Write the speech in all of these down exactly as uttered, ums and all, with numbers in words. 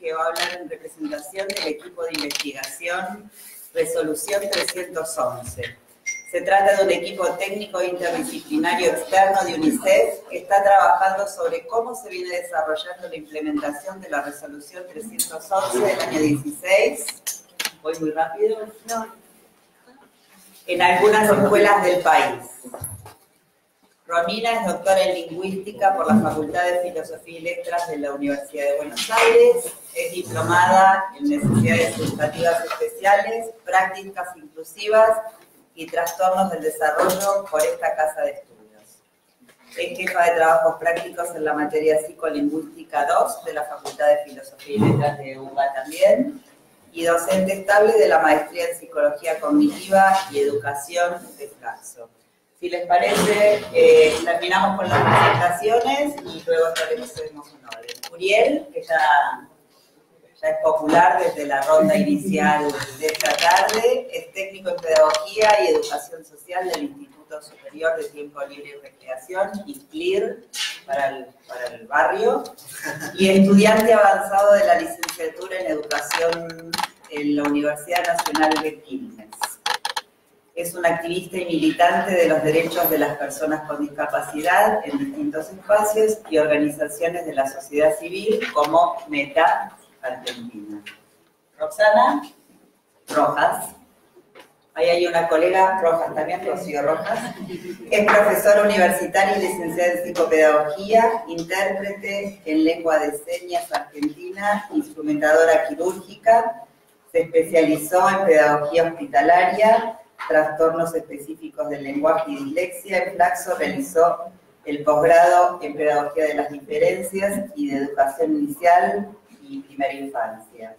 que va a hablar en representación del equipo de investigación Resolución trescientos once. Se trata de un equipo técnico interdisciplinario externo de UNICEF que está trabajando sobre cómo se viene desarrollando la implementación de la Resolución trescientos once del año dieciséis. Voy muy rápido. No. En algunas escuelas del país. Romina es doctora en Lingüística por la Facultad de Filosofía y Letras de la Universidad de Buenos Aires. Es diplomada en Necesidades Educativas Especiales, Prácticas Inclusivas y Trastornos del Desarrollo por esta Casa de Estudios. Es jefa de Trabajos Prácticos en la materia Psicolingüística dos de la Facultad de Filosofía y Letras de U B A también. Y docente estable de la Maestría en Psicología Cognitiva y Educación de FLACSO. Si les parece, eh, terminamos con las presentaciones y luego establecemos un orden. Uriel, que ya, ya es popular desde la ronda inicial de esta tarde, es técnico en Pedagogía y Educación Social del Instituto Superior de Tiempo Libre y Recreación, INCLIR, para el, para el barrio, y estudiante avanzado de la licenciatura en Educación en la Universidad Nacional de Quilmes. Es un activista y militante de los derechos de las personas con discapacidad en distintos espacios y organizaciones de la sociedad civil como Meta Argentina. Roxana Rojas. Ahí hay una colega, Rojas también, Rocío Rojas. Es profesora universitaria y licenciada en Psicopedagogía, intérprete en lengua de señas argentina, instrumentadora quirúrgica, se especializó en pedagogía hospitalaria, trastornos específicos del lenguaje y dislexia. En FLACSO realizó el posgrado en Pedagogía de las Diferencias y de Educación Inicial y Primera Infancia.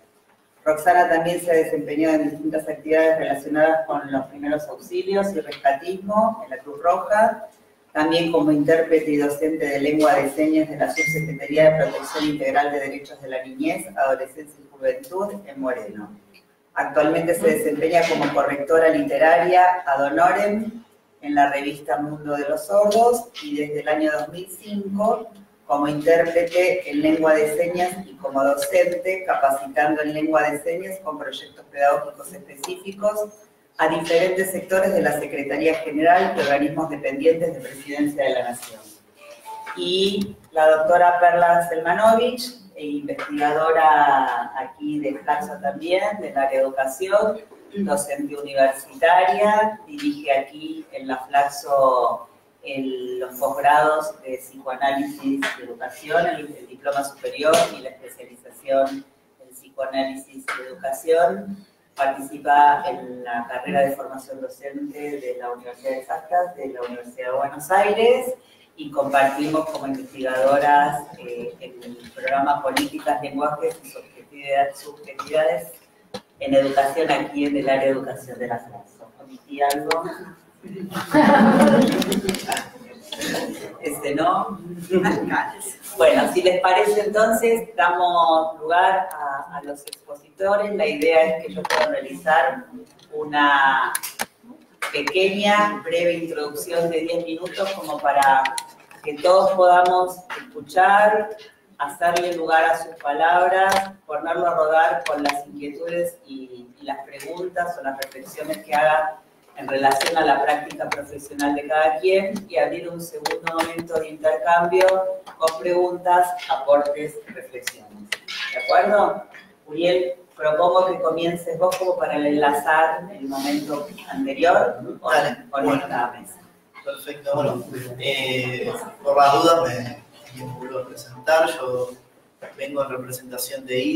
Roxana también se ha desempeñado en distintas actividades relacionadas con los primeros auxilios y rescatismo en la Cruz Roja, también como intérprete y docente de lengua de señas de la Subsecretaría de Protección Integral de Derechos de la Niñez, Adolescencia y Juventud en Moreno. Actualmente se desempeña como correctora literaria ad honorem en la revista Mundo de los Sordos y desde el año dos mil cinco como intérprete en lengua de señas y como docente capacitando en lengua de señas con proyectos pedagógicos específicos a diferentes sectores de la Secretaría General de Organismos Dependientes de Presidencia de la Nación. Y la doctora Perla Zelmanovich, e investigadora aquí de FLACSO también, del área de educación, docente universitaria, dirige aquí en la FLACSO el, los posgrados de psicoanálisis y educación, el, el diploma superior y la especialización en psicoanálisis y educación. Participa en la carrera de formación docente de la Universidad de Saskatchewan, de la Universidad de Buenos Aires, y compartimos como investigadoras eh, en el programa Políticas, Lenguajes y Subjetividades en Educación aquí en el área de Educación de la FLACSO. ¿Omití algo? Este no. Bueno, si les parece entonces, damos lugar a, a los expositores. La idea es que yo pueda realizar una pequeña, breve introducción de diez minutos como para que todos podamos escuchar, hacerle lugar a sus palabras, ponerlo a rodar con las inquietudes y, y las preguntas o las reflexiones que haga en relación a la práctica profesional de cada quien y abrir un segundo momento de intercambio con preguntas, aportes, reflexiones. ¿De acuerdo? Uriel, propongo que comiences vos como para enlazar el momento anterior con esta bueno, mesa. Perfecto, bueno, eh, por las dudas me, me vuelvo a presentar. Yo vengo en representación de I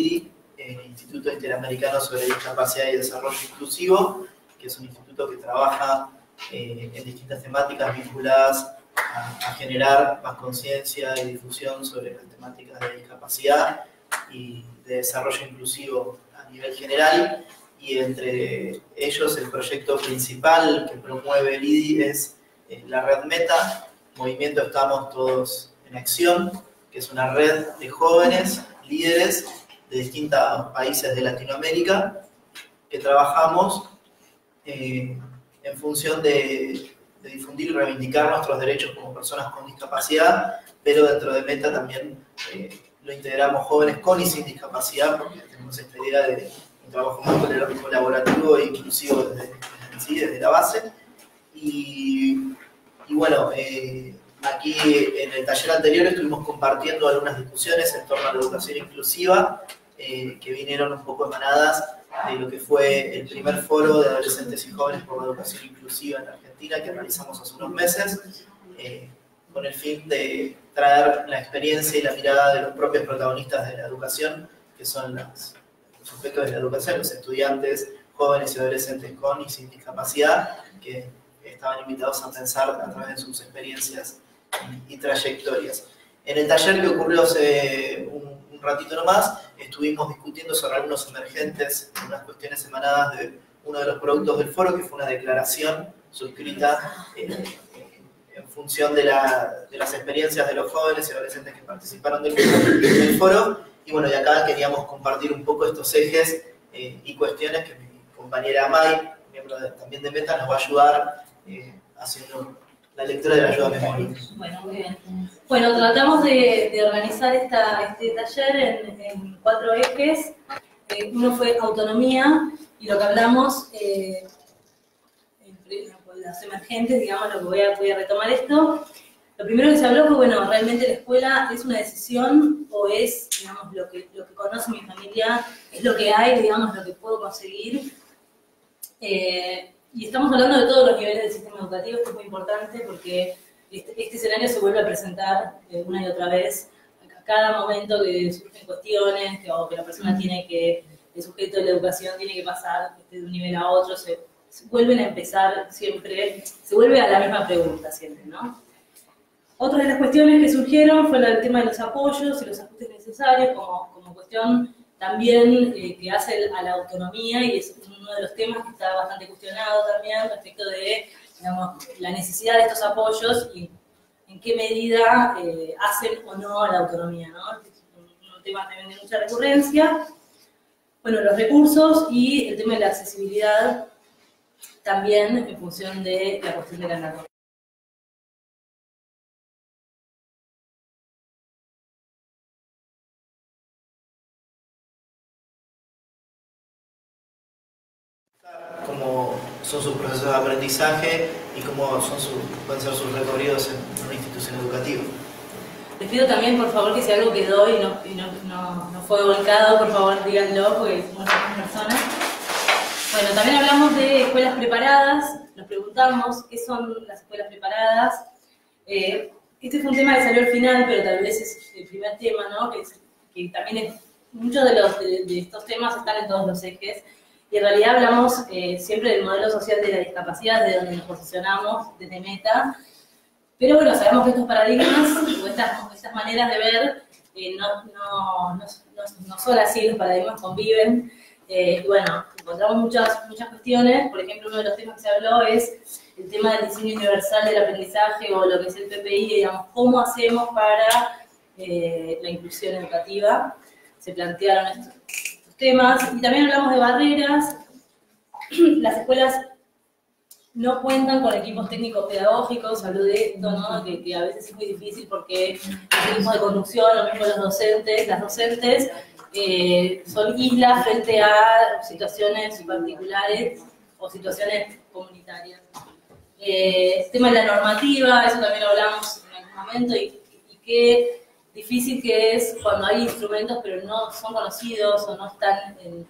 D I, el Instituto Interamericano sobre Discapacidad y Desarrollo Inclusivo, que es un instituto que trabaja eh, en distintas temáticas vinculadas a, a generar más conciencia y difusión sobre las temáticas de discapacidad y de desarrollo inclusivo a nivel general, y entre ellos el proyecto principal que promueve el I D I es la Red Meta Movimiento Estamos Todos en Acción, que es una red de jóvenes líderes de distintos países de Latinoamérica que trabajamos eh, en función de, de difundir y reivindicar nuestros derechos como personas con discapacidad, pero dentro de Meta también eh, lo integramos jóvenes con y sin discapacidad, porque tenemos esta idea de un trabajo muy colaborativo e inclusivo desde, ¿sí? desde la base. Y, y bueno, eh, aquí en el taller anterior estuvimos compartiendo algunas discusiones en torno a la educación inclusiva, eh, que vinieron un poco emanadas de lo que fue el primer foro de adolescentes y jóvenes por la educación inclusiva en Argentina que realizamos hace unos meses, eh, con el fin de traer la experiencia y la mirada de los propios protagonistas de la educación, que son los sujetos de la educación, los estudiantes, jóvenes y adolescentes con y sin discapacidad, que estaban invitados a pensar a través de sus experiencias y trayectorias. En el taller que ocurrió hace un, un ratito nomás, estuvimos discutiendo sobre algunos emergentes, unas cuestiones emanadas de uno de los productos del foro, que fue una declaración suscrita eh, en función de, la, de las experiencias de los jóvenes y adolescentes que participaron del, del foro. Y bueno, de acá queríamos compartir un poco estos ejes eh, y cuestiones que mi compañera May, miembro de, también de Meta, nos va a ayudar eh, haciendo la lectura de la ayuda memoria. Bueno, muy bien. Bueno, tratamos de, de organizar esta, este taller en, en cuatro ejes. Eh, uno fue autonomía, y lo que hablamos, eh, en los emergentes, digamos, lo que voy a, voy a retomar esto. Lo primero que se habló fue, bueno, realmente la escuela es una decisión, o es, digamos, lo que, lo que conoce mi familia, es lo que hay, digamos, lo que puedo conseguir. Eh, Y estamos hablando de todos los niveles del sistema educativo, esto es muy importante porque este, este escenario se vuelve a presentar eh, una y otra vez. A cada momento que surgen cuestiones, que, o que la persona tiene que, el sujeto de la educación tiene que pasar este, de un nivel a otro, se, se vuelven a empezar siempre, se vuelve a la misma pregunta siempre, ¿no? Otra de las cuestiones que surgieron fue el tema de los apoyos y los ajustes necesarios, como, como cuestión también eh, que hace a la autonomía, y es uno de los temas que está bastante cuestionado también respecto de, digamos, la necesidad de estos apoyos y en qué medida eh, hacen o no a la autonomía, ¿no? Es un, un tema también de mucha recurrencia. Bueno, los recursos y el tema de la accesibilidad también en función de la cuestión de la narrativa. Cómo son sus procesos de aprendizaje y cómo son sus, pueden ser sus recorridos en una institución educativa. Les pido también, por favor, que si algo quedó y no, y no, no, no fue volcado, por favor díganlo, porque somos muchas personas. Bueno, también hablamos de escuelas preparadas, nos preguntamos qué son las escuelas preparadas. Eh, este fue un tema que salió al final, pero tal vez es el primer tema, ¿no? Que, es, que también es, muchos de, los, de, de estos temas están en todos los ejes. Y en realidad hablamos eh, siempre del modelo social de la discapacidad, de donde nos posicionamos, desde Meta. Pero bueno, sabemos que estos paradigmas, o estas, estas maneras de ver, eh, no, no, no, no, no son así, los paradigmas conviven. Eh, y bueno, encontramos muchas, muchas cuestiones. Por ejemplo, uno de los temas que se habló es el tema del diseño universal del aprendizaje, o lo que es el P P I, digamos, cómo hacemos para eh, la inclusión educativa. Se plantearon estos temas, y también hablamos de barreras. Las escuelas no cuentan con equipos técnicos pedagógicos, habló de esto, ¿no? Que, que a veces es muy difícil porque los equipos de conducción, lo mismo los docentes, las docentes, eh, son islas frente a situaciones particulares o situaciones comunitarias. Eh, el tema de la normativa, eso también lo hablamos en algún momento, y, y que difícil que es cuando hay instrumentos pero no son conocidos o no están en, en,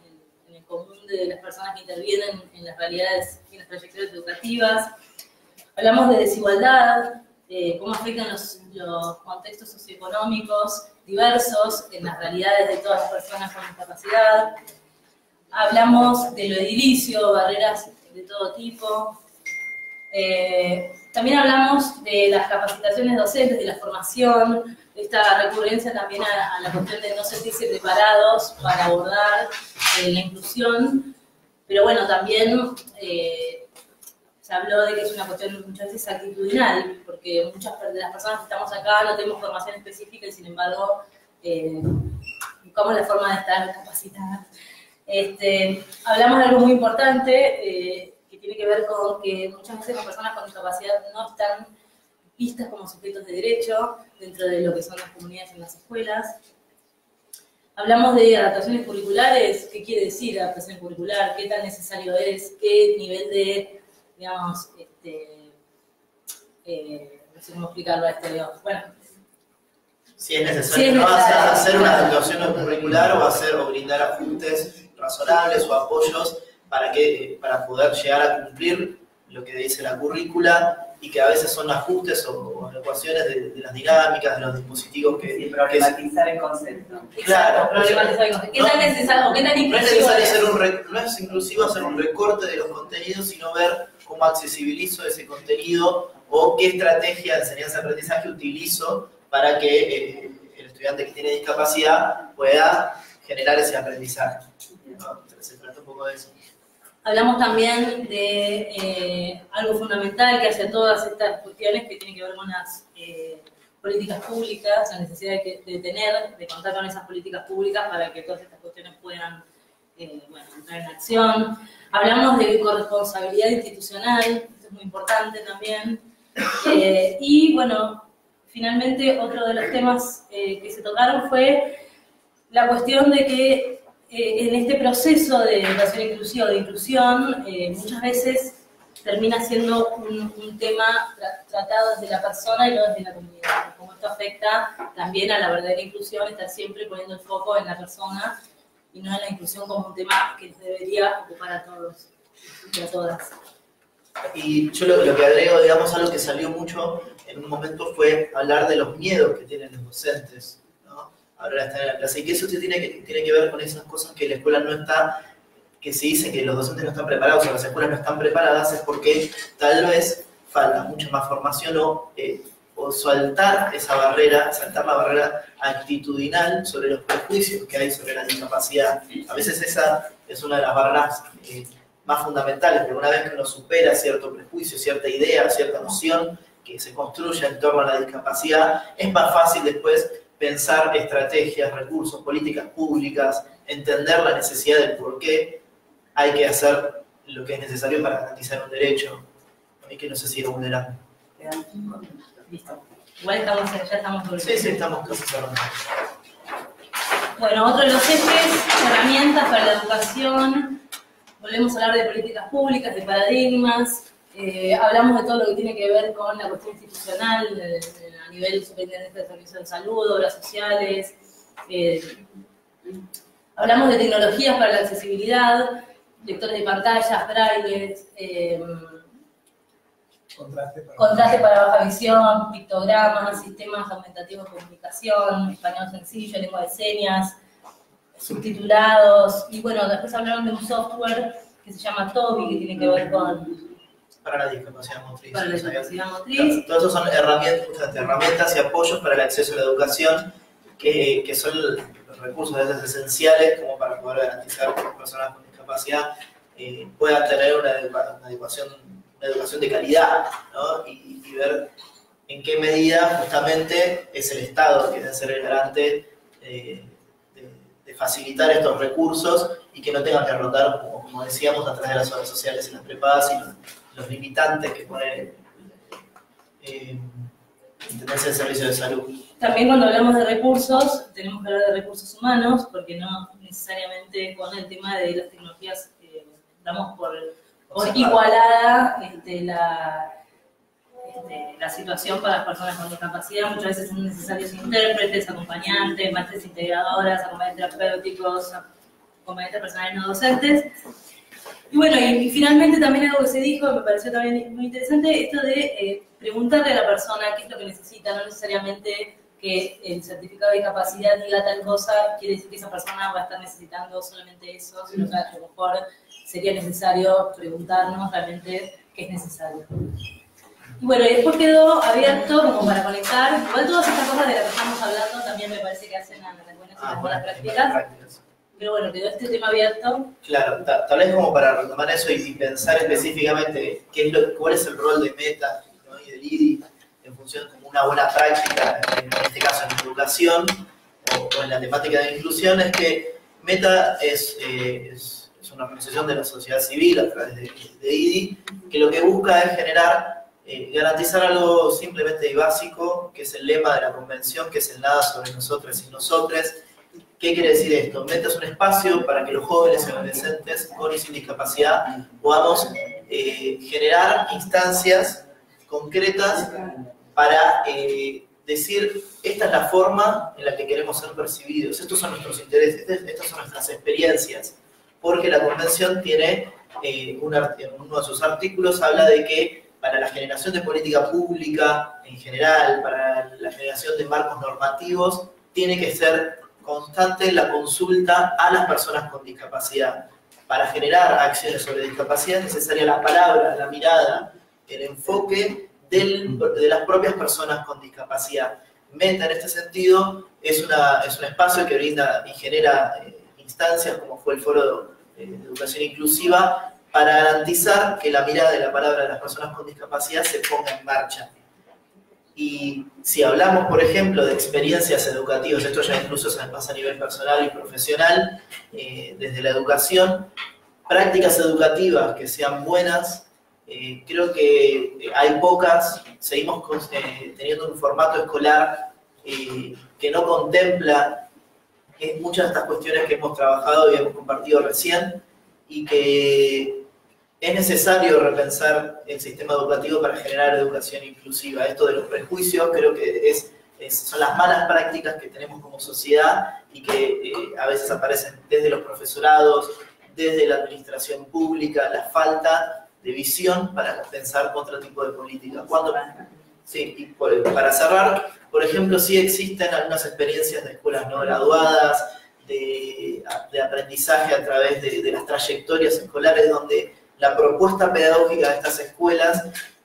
en el común de las personas que intervienen en las realidades y en las trayectorias educativas. Hablamos de desigualdad, eh, cómo afectan los, los contextos socioeconómicos diversos en las realidades de todas las personas con discapacidad. Hablamos de lo edilicio, barreras de todo tipo. Eh, también hablamos de las capacitaciones docentes, de la formación, esta recurrencia también a, a la cuestión de no sentirse preparados para abordar eh, la inclusión, pero bueno, también eh, se habló de que es una cuestión muchas veces actitudinal, porque muchas de las personas que estamos acá no tenemos formación específica y sin embargo eh, buscamos la forma de estar capacitadas. Este, hablamos de algo muy importante eh, que tiene que ver con que muchas veces las personas con discapacidad no están vistas como sujetos de derecho dentro de lo que son las comunidades en las escuelas. Hablamos de adaptaciones curriculares. ¿Qué quiere decir adaptación curricular? ¿Qué tan necesario es? ¿Qué nivel de, digamos, este, eh, no sé cómo explicarlo a este, digamos, bueno. Si es necesario, si es necesario, ¿no? necesario hacer una adaptación curricular o hacer o brindar ajustes razonables o apoyos para, que, para poder llegar a cumplir lo que dice la currícula, y que a veces son ajustes o adecuaciones de, de las dinámicas, de los dispositivos que... Sí, problematizar el concepto. Claro. Problematizar el concepto. ¿Qué tan necesario? ¿Qué tan inclusivo? No es inclusivo hacer un recorte de los contenidos, sino ver cómo accesibilizo ese contenido o qué estrategia de enseñanza-aprendizaje utilizo para que el, el estudiante que tiene discapacidad pueda generar ese aprendizaje. ¿No? Se trata un poco de eso. Hablamos también de eh, algo fundamental que hace todas estas cuestiones que tienen que ver con las eh, políticas públicas, la necesidad de, que, de tener, de contar con esas políticas públicas para que todas estas cuestiones puedan eh, bueno, entrar en acción. Hablamos de corresponsabilidad institucional, esto es muy importante también. Eh, y bueno, finalmente otro de los temas eh, que se tocaron fue la cuestión de que Eh, en este proceso de educación inclusiva o de inclusión, eh, muchas veces termina siendo un, un tema tra tratado desde la persona y no desde la comunidad. Como esto afecta también a la verdadera inclusión, estar siempre poniendo el foco en la persona y no en la inclusión como un tema que debería ocupar a todos y a todas. Y yo lo, lo que agrego, digamos, algo que salió mucho en un momento fue hablar de los miedos que tienen los docentes. Ahora está en la clase, y que eso tiene que, tiene que ver con esas cosas que la escuela no está, que se dice que los docentes no están preparados o las escuelas no están preparadas, es porque tal vez falta mucha más formación o, eh, o saltar esa barrera, saltar la barrera actitudinal sobre los prejuicios que hay sobre la discapacidad. A veces esa es una de las barreras eh, más fundamentales, pero una vez que uno supera cierto prejuicio, cierta idea, cierta noción que se construye en torno a la discapacidad, es más fácil después pensar estrategias, recursos, políticas públicas, entender la necesidad del por qué hay que hacer lo que es necesario para garantizar un derecho y que no se siga vulnerando. Listo. Igual estamos, ya estamos volviendo. Sí, sí, estamos casi cerrando. Bueno, otro de los ejes, herramientas para la educación, volvemos a hablar de políticas públicas, de paradigmas, eh, hablamos de todo lo que tiene que ver con la cuestión institucional, de, de a nivel superintendencia de servicios de salud, obras sociales. Eh, hablamos de tecnologías para la accesibilidad, lectores de pantallas, brailles, eh, contraste, para, contraste para baja visión, pictogramas, sistemas aumentativos de comunicación, español sencillo, lengua de señas, subtitulados. Y bueno, después hablaron de un software que se llama TOBI, que tiene que ver con... para la discapacidad motriz. Para la discapacidad motriz. Todas esas son herramientas, herramientas y apoyos para el acceso a la educación, que, que son los recursos a veces esenciales como para poder garantizar que las personas con discapacidad eh, puedan tener una, una, educación, una educación de calidad, ¿no? Y, y ver en qué medida justamente es el Estado que debe ser el garante eh, de, de facilitar estos recursos y que no tengan que rotar, como, como decíamos, a través de las obras sociales y las prepagas y los, los limitantes que pone eh, Intendencia de Servicios de Salud. También cuando hablamos de recursos, tenemos que hablar de recursos humanos, porque no necesariamente con el tema de las tecnologías eh, damos por, por igualada este, la, este, la situación para las personas con discapacidad. Muchas veces son necesarios intérpretes, acompañantes, maestras integradoras, acompañantes terapéuticos, acompañantes personales no docentes. Y bueno, y, y finalmente también algo que se dijo, me pareció también muy interesante, esto de eh, preguntarle a la persona qué es lo que necesita, no necesariamente que el certificado de discapacidad diga tal cosa, quiere decir que esa persona va a estar necesitando solamente eso, sino que a lo mejor sería necesario preguntarnos realmente qué es necesario. Y bueno, y después quedó abierto como para conectar, igual todas estas cosas de las que estamos hablando también me parece que hacen a las buenas y las buenas prácticas. Pero bueno, quedó este tema abierto. Claro, ta, tal vez como para retomar eso y, y pensar específicamente qué es lo, cuál es el rol de Meta, ¿no? Y del I D I en función como una buena práctica, en este caso en educación o, o en la temática de inclusión, es que Meta es, eh, es, es una organización de la sociedad civil a través de, de I D I, que lo que busca es generar, eh, garantizar algo simplemente básico, que es el lema de la convención, que es el nada sobre nosotros y nosotres, ¿Qué quiere decir esto? Meta es un espacio para que los jóvenes y adolescentes con y sin discapacidad podamos eh, generar instancias concretas para eh, decir, esta es la forma en la que queremos ser percibidos, estos son nuestros intereses, estas son nuestras experiencias, porque la Convención tiene, eh, un uno de sus artículos habla de que para la generación de política pública en general, para la generación de marcos normativos, tiene que ser constante la consulta a las personas con discapacidad. Para generar acciones sobre discapacidad es necesaria la palabra, la mirada, el enfoque del, de las propias personas con discapacidad. Meta, en este sentido, es, una, es un espacio que brinda y genera eh, instancias, como fue el Foro de, eh, de Educación Inclusiva, para garantizar que la mirada y la palabra de las personas con discapacidad se ponga en marcha. Y si hablamos, por ejemplo, de experiencias educativas, esto ya incluso se pasa a nivel personal y profesional, eh, desde la educación, prácticas educativas que sean buenas, eh, creo que hay pocas, seguimos con, eh, teniendo un formato escolar eh, que no contempla eh, muchas de estas cuestiones que hemos trabajado y hemos compartido recién, y que es necesario repensar el sistema educativo para generar educación inclusiva. Esto de los prejuicios creo que es, es, son las malas prácticas que tenemos como sociedad y que eh, a veces aparecen desde los profesorados, desde la administración pública, la falta de visión para pensar otro tipo de política. Cuando, sí, y por, para cerrar, por ejemplo, sí existen algunas experiencias de escuelas no graduadas, de, de aprendizaje a través de, de las trayectorias escolares donde la propuesta pedagógica de estas escuelas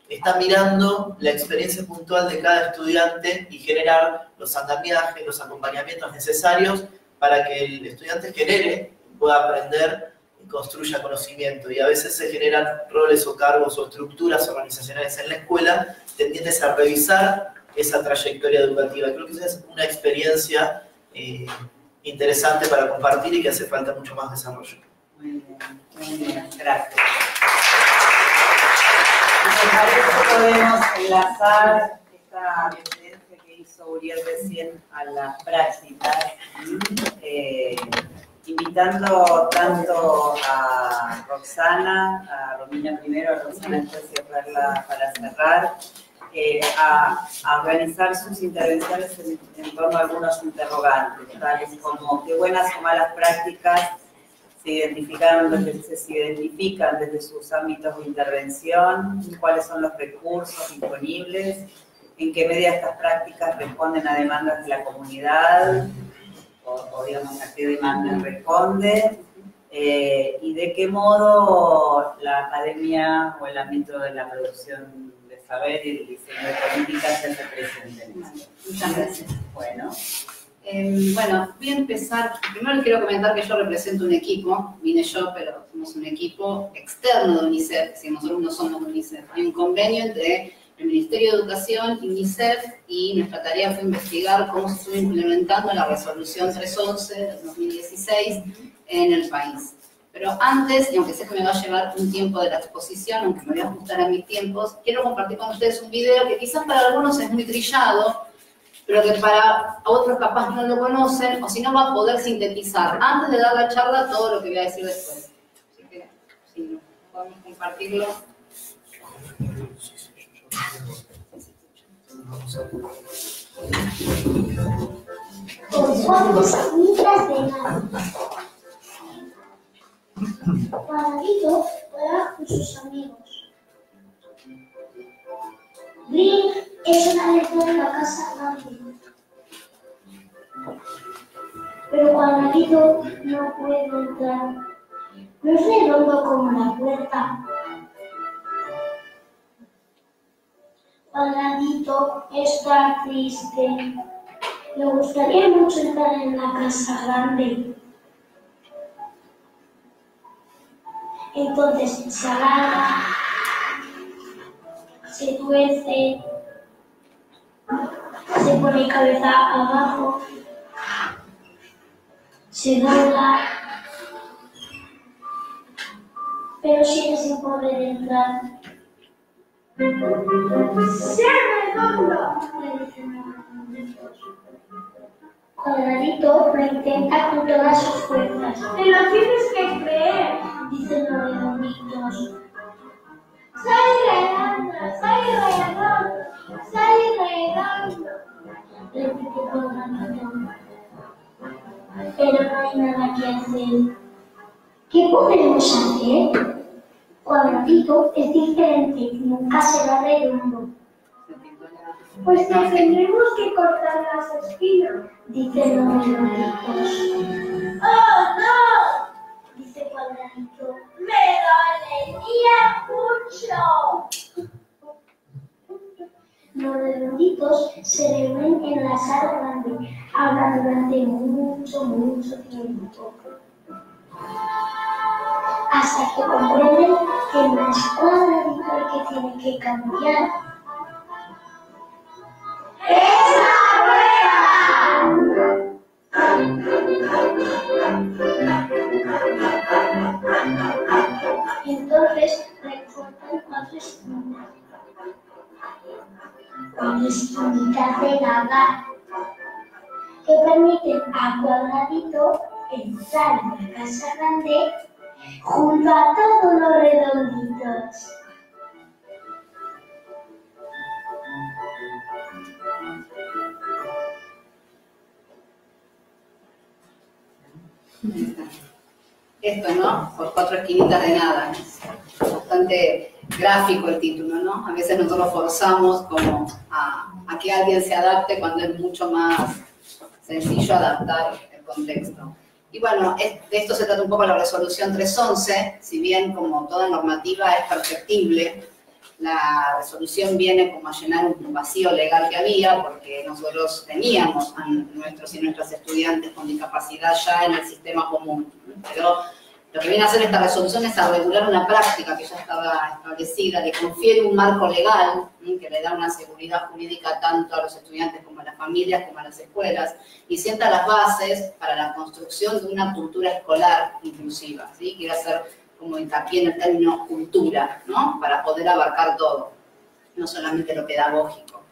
está mirando la experiencia puntual de cada estudiante y generar los andamiajes, los acompañamientos necesarios para que el estudiante genere, pueda aprender y construya conocimiento. Y a veces se generan roles o cargos o estructuras organizacionales en la escuela tendientes a revisar esa trayectoria educativa. Creo que esa es una experiencia eh, interesante para compartir y que hace falta mucho más desarrollo. Muy bien, muy bien, gracias. Me parece que podemos enlazar esta referencia que hizo Uriel recién a las prácticas, eh, invitando tanto a Roxana, a Romina primero, a Roxana después y a Perla para cerrar, eh, a, a organizar sus intervenciones en, en torno a algunos interrogantes, tales como qué buenas o malas prácticas se identificaron desde, se identifican desde sus ámbitos de intervención, cuáles son los recursos disponibles, en qué medida estas prácticas responden a demandas de la comunidad, o, o digamos a qué demandas responde, eh, y de qué modo la academia o el ámbito de la producción de saber y el diseño de políticas se representen. Muchas gracias. Bueno. Eh, bueno, voy a empezar. Primero les quiero comentar que yo represento un equipo, vine yo, pero somos un equipo externo de UNICEF, si nosotros no somos UNICEF. Hay un convenio entre el Ministerio de Educación, UNICEF, y nuestra tarea fue investigar cómo se estuvo implementando la Resolución trescientos once de dos mil dieciséis en el país. Pero antes, y aunque sé que me va a llevar un tiempo de la exposición, aunque me voy a ajustar a mis tiempos, quiero compartir con ustedes un video que quizás para algunos es muy trillado, pero que para otros capaz no lo conocen, o si no va a poder sintetizar antes de dar la charla todo lo que voy a decir después. Así que, si podemos compartirlo. Cuántos mitas de nada. Paradito juega con sus amigos. Green es una lectura de la casa rápida. Pero cuadradito no puede entrar. No es redondo como la puerta. Cuadradito está triste. Le gustaría mucho entrar en la casa grande. Entonces se agarra, se tuerce, se pone cabeza abajo, se dobla, pero sigue sin poder entrar. ¡Cierra el mundo! Corderito lo intenta con todas sus fuerzas. ¡Te lo tienes que creer!, dicen los redonditos. ¡Sale redondo! ¡Sale redondo! ¡Sale redondo!, repite Corderito. Pero no hay nada que hacer. ¿Qué podemos hacer? Cuadradito es diferente, nunca será redondo. Pues que tendremos que cortar las espinas, dicen los redonditos. ¡Oh, no!, dice Cuadradito. ¡Me dolería mucho! Los redonditos se reúnen en la sala grande, hablan durante mucho, mucho tiempo. Hasta que comprenden que no es Cuadradito el que tiene que cambiar. ¡Es la prueba! Entonces recortan cuatro esquinas. Una esquinita pegada que permiten a Cuadradito entrar en la casa grande junto a todos los redonditos. Esto, ¿no? Por cuatro esquinitas de nada. Es bastante gráfico el título, ¿no? A veces nosotros forzamos como a, a que alguien se adapte cuando es mucho más sencillo adaptar el contexto. Y bueno, de esto se trata un poco la resolución trescientos once, si bien como toda normativa es perfectible, la resolución viene como a llenar un vacío legal que había, porque nosotros teníamos a nuestros y nuestras estudiantes con discapacidad ya en el sistema común. Pero lo que viene a hacer esta resolución es a regular una práctica que ya estaba establecida, le confiere un marco legal que le da una seguridad jurídica tanto a los estudiantes como a las familias, como a las escuelas, y sienta las bases para la construcción de una cultura escolar inclusiva, ¿sí? Quiero hacer como hincapié en el término cultura, ¿no? Para poder abarcar todo, no solamente lo pedagógico.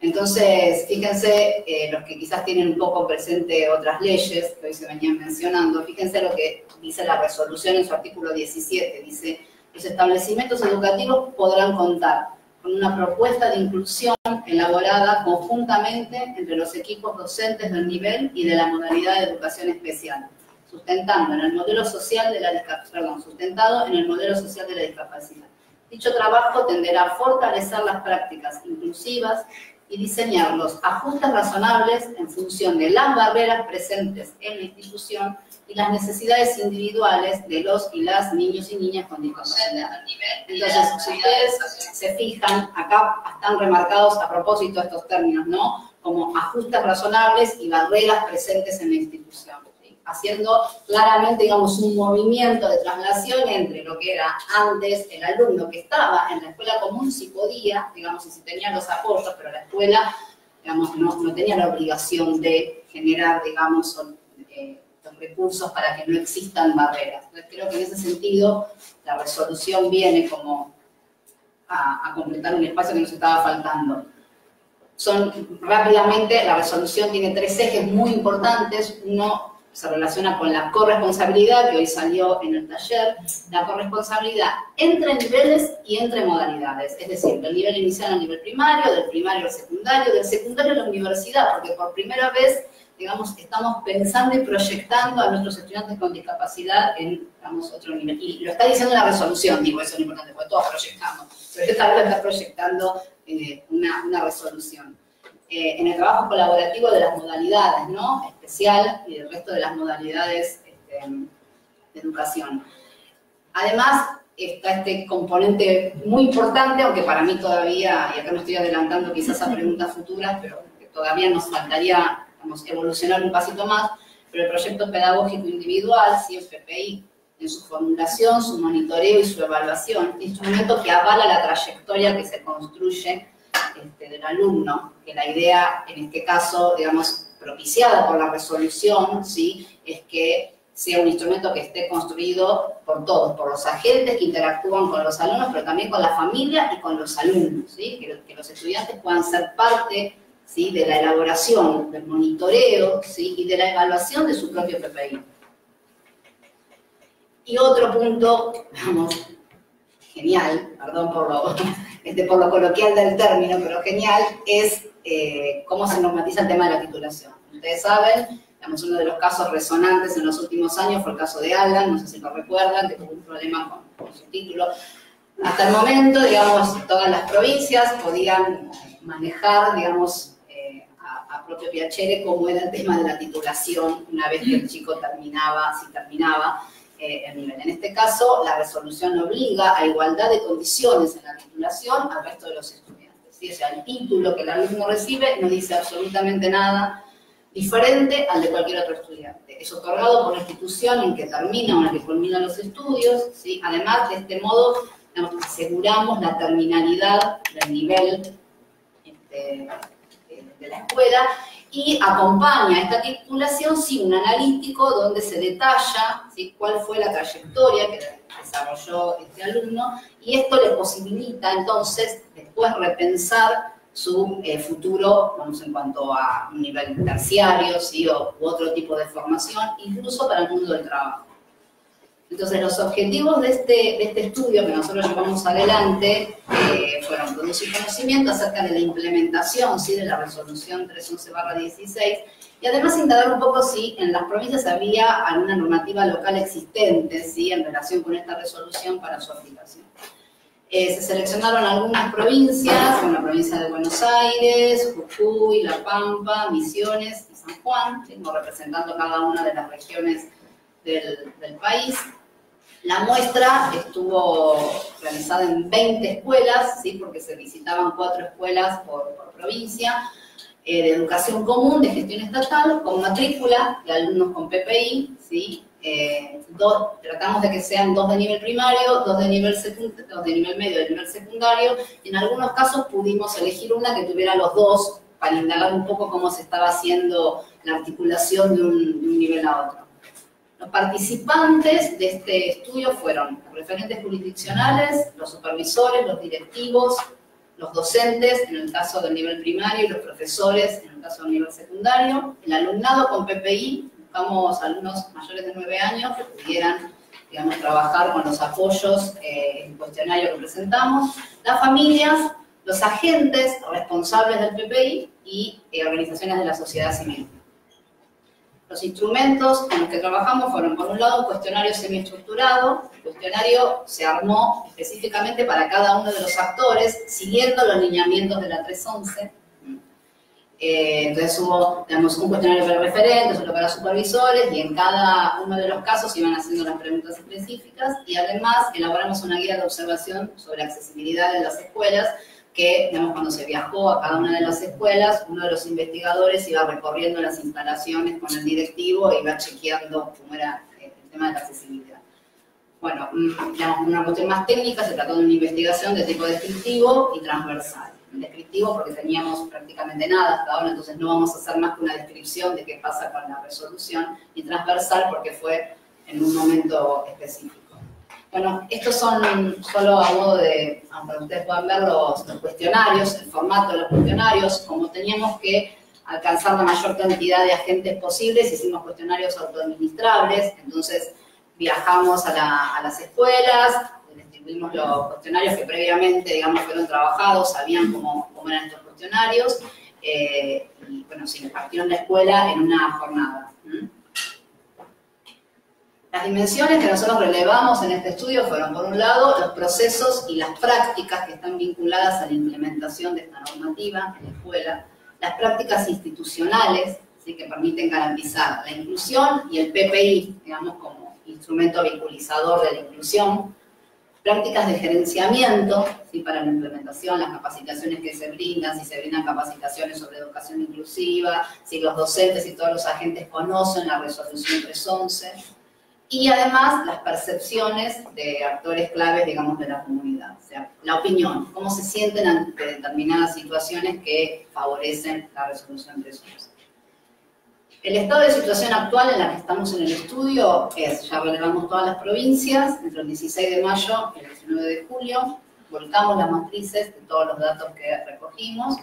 Entonces, fíjense, eh, los que quizás tienen un poco presente otras leyes, que hoy se venían mencionando, fíjense lo que dice la resolución en su artículo diecisiete, dice, los establecimientos educativos podrán contar con una propuesta de inclusión elaborada conjuntamente entre los equipos docentes del nivel y de la modalidad de educación especial, sustentando en el modelo social de la discapacidad, perdón, sustentado en el modelo social de la discapacidad. Dicho trabajo tenderá a fortalecer las prácticas inclusivas y diseñar los ajustes razonables en función de las barreras presentes en la institución y las necesidades individuales de los y las niños y niñas con discapacidad. Entonces, si ustedes se fijan, acá están remarcados a propósito estos términos, ¿no? Como ajustes razonables y barreras presentes en la institución, ¿sí? Haciendo claramente, digamos, un movimiento de traslación entre lo que era antes el alumno que estaba en la escuela común, si podía, digamos, si tenía los apoyos, pero la escuela, digamos, no, no tenía la obligación de generar, digamos, eh, recursos para que no existan barreras. Entonces, creo que en ese sentido la resolución viene como a, a completar un espacio que nos estaba faltando. Son, rápidamente, la resolución tiene tres ejes muy importantes. Uno se relaciona con la corresponsabilidad, que hoy salió en el taller, la corresponsabilidad entre niveles y entre modalidades, es decir, del nivel inicial al nivel primario, del primario al secundario, del secundario a la universidad, porque por primera vez, digamos, estamos pensando y proyectando a nuestros estudiantes con discapacidad en, digamos, otro nivel. Y lo está diciendo la resolución, digo, eso es importante, porque todos proyectamos, pero esta vez está proyectando eh, una, una resolución. Eh, en el trabajo colaborativo de las modalidades, ¿no? Especial y del resto de las modalidades este, de educación. Además, está este componente muy importante, aunque para mí todavía, y acá me estoy adelantando quizás a preguntas futuras, pero que todavía nos faltaría evolucionar un pasito más, pero el proyecto pedagógico individual, sí, el P P I, en su formulación, su monitoreo y su evaluación, instrumento que avala la trayectoria que se construye este, del alumno, que la idea, en este caso, digamos, propiciada por la resolución, sí, es que sea un instrumento que esté construido por todos, por los agentes que interactúan con los alumnos, pero también con la familia y con los alumnos, ¿sí? que, que los estudiantes puedan ser parte ¿sí?, de la elaboración, del monitoreo, ¿sí?, y de la evaluación de su propio P P I. Y otro punto, vamos, genial, perdón por lo, este, por lo coloquial del término, pero genial, es eh, cómo se normatiza el tema de la titulación. Ustedes saben, digamos, uno de los casos resonantes en los últimos años fue el caso de Alan, no sé si lo recuerdan, que tuvo un problema con, con su título. Hasta el momento, digamos, todas las provincias podían manejar, digamos, eh, a, a propio piacere cómo era el tema de la titulación una vez que el chico terminaba, si terminaba, eh, el nivel. En este caso, la resolución obliga a igualdad de condiciones en la titulación al resto de los estudiantes, ¿sí? O sea, el título que el alumno recibe no dice absolutamente nada diferente al de cualquier otro estudiante. Es otorgado por la institución en que termina o en la que culminan los estudios, ¿sí? Además, de este modo, aseguramos la terminalidad del nivel de, de, de la escuela y acompaña esta titulación sin, sí, un analítico donde se detalla, ¿sí?, cuál fue la trayectoria que desarrolló este alumno, y esto le posibilita entonces después repensar su eh, futuro, vamos, en cuanto a un nivel terciario, ¿sí?, o u otro tipo de formación, incluso para el mundo del trabajo. Entonces, los objetivos de este, de este estudio que nosotros llevamos adelante eh, fueron producir conocimiento acerca de la implementación, ¿sí?, de la resolución trescientos once barra dieciséis, y además indagar un poco si en las provincias había alguna normativa local existente, ¿sí?, en relación con esta resolución para su aplicación. Eh, se seleccionaron algunas provincias, como la provincia de Buenos Aires, Jujuy, La Pampa, Misiones y San Juan, ¿sí?, como representando cada una de las regiones Del, del país. La muestra estuvo realizada en veinte escuelas, ¿sí?, porque se visitaban cuatro escuelas por, por provincia, eh, de educación común, de gestión estatal, con matrícula de alumnos con P P I, ¿sí? Eh, dos, tratamos de que sean dos de nivel primario, dos de nivel, dos de nivel medio, de nivel secundario, y en algunos casos pudimos elegir una que tuviera los dos para indagar un poco cómo se estaba haciendo la articulación de un, de un nivel a otro. Los participantes de este estudio fueron los referentes jurisdiccionales, los supervisores, los directivos, los docentes, en el caso del nivel primario, y los profesores, en el caso del nivel secundario, el alumnado con P P I, buscamos alumnos mayores de nueve años que pudieran, digamos, trabajar con los apoyos eh, en cuestionario que presentamos, las familias, los agentes responsables del P P I y eh, organizaciones de la sociedad civil. Los instrumentos con los que trabajamos fueron, por un lado, un cuestionario semiestructurado. El cuestionario se armó específicamente para cada uno de los actores, siguiendo los lineamientos de la trescientos once. Eh, entonces hubo, digamos, un cuestionario para referentes, otro para supervisores, y en cada uno de los casos iban haciendo las preguntas específicas. Y además elaboramos una guía de observación sobre accesibilidad en las escuelas, que, digamos, cuando se viajó a cada una de las escuelas, uno de los investigadores iba recorriendo las instalaciones con el directivo e iba chequeando cómo era el tema de la accesibilidad. Bueno, digamos, una cuestión más técnica, se trató de una investigación de tipo descriptivo y transversal. Descriptivo porque teníamos prácticamente nada hasta ahora, entonces no vamos a hacer más que una descripción de qué pasa con la resolución, y transversal porque fue en un momento específico. Bueno, estos son solo a modo de, aunque ustedes puedan ver los, los cuestionarios, el formato de los cuestionarios. Como teníamos que alcanzar la mayor cantidad de agentes posibles, hicimos cuestionarios autoadministrables, entonces viajamos a, la, a las escuelas, distribuimos los cuestionarios que previamente, digamos, fueron trabajados, sabían cómo, cómo eran estos cuestionarios, eh, y bueno, se impartieron la escuela en una jornada. ¿Mm? Las dimensiones que nosotros relevamos en este estudio fueron, por un lado, los procesos y las prácticas que están vinculadas a la implementación de esta normativa en la escuela, las prácticas institucionales, ¿sí?, que permiten garantizar la inclusión, y el P P I, digamos, como instrumento vinculizador de la inclusión, prácticas de gerenciamiento, ¿sí?, para la implementación, las capacitaciones que se brindan, si se brindan capacitaciones sobre educación inclusiva, si los docentes y todos los agentes conocen la resolución trescientos once, y además las percepciones de actores claves, digamos, de la comunidad, o sea, la opinión, cómo se sienten ante determinadas situaciones que favorecen la resolución trescientos once. El estado de situación actual en la que estamos en el estudio es, ya relevamos todas las provincias, entre el dieciséis de mayo y el diecinueve de julio, volcamos las matrices de todos los datos que recogimos,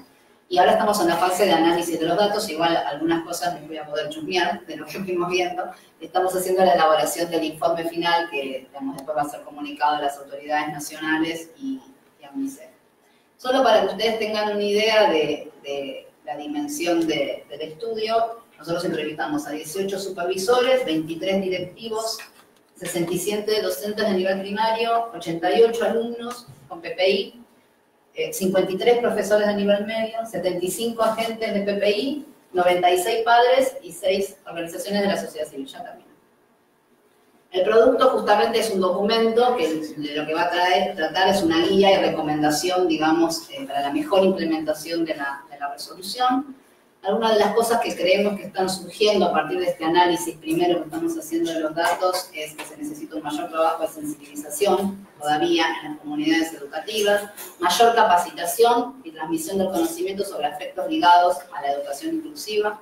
Y ahora estamos en la fase de análisis de los datos, igual algunas cosas les voy a poder chusmear de lo que fuimos viendo. Estamos haciendo la elaboración del informe final que, digamos, después va a ser comunicado a las autoridades nacionales y, y a UNICEF. Solo para que ustedes tengan una idea de, de la dimensión de, del estudio, nosotros entrevistamos a dieciocho supervisores, veintitrés directivos, sesenta y siete docentes de nivel primario, ochenta y ocho alumnos con P P I, cincuenta y tres profesores de nivel medio, setenta y cinco agentes de P P I, noventa y seis padres y seis organizaciones de la sociedad civil. Ya también. El producto justamente es un documento que lo que va a traer, tratar es una guía y recomendación, digamos, eh, para la mejor implementación de la, de la resolución. Algunas de las cosas que creemos que están surgiendo a partir de este análisis, primero que estamos haciendo de los datos, es que se necesita un mayor trabajo de sensibilización, todavía en las comunidades educativas, mayor capacitación y transmisión del conocimiento sobre aspectos ligados a la educación inclusiva,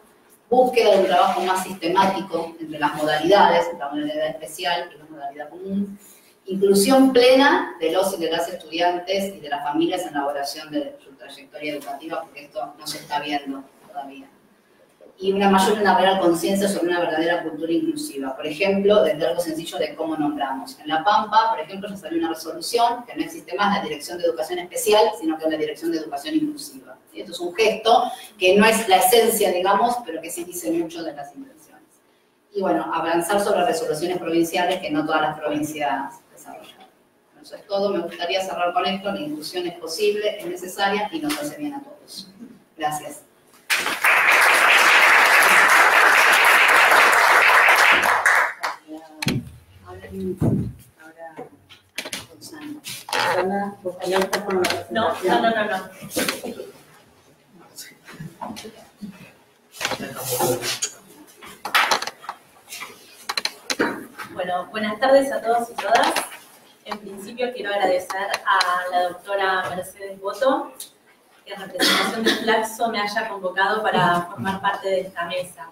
búsqueda de un trabajo más sistemático entre las modalidades, la modalidad especial y la modalidad común, inclusión plena de los y de las estudiantes y de las familias en la elaboración de su trayectoria educativa, porque esto no se está viendo todavía. Y una mayor y una real conciencia sobre una verdadera cultura inclusiva. Por ejemplo, desde algo sencillo de cómo nombramos. En La Pampa, por ejemplo, ya salió una resolución que no existe más la Dirección de Educación Especial, sino que es la Dirección de Educación Inclusiva. ¿Sí? Esto es un gesto que no es la esencia, digamos, pero que sí dice mucho de las intenciones. Y bueno, avanzar sobre resoluciones provinciales que no todas las provincias desarrollan. Eso es todo. Me gustaría cerrar con esto. La inclusión es posible, es necesaria y nos hace bien a todos. Gracias. Ahora, Roxana, ¿vos tenías un poco de no, no, no, no, no. Bueno, buenas tardes a todos y todas. En principio quiero agradecer a la doctora Mercedes Boto que en representación del FLACSO me haya convocado para formar parte de esta mesa.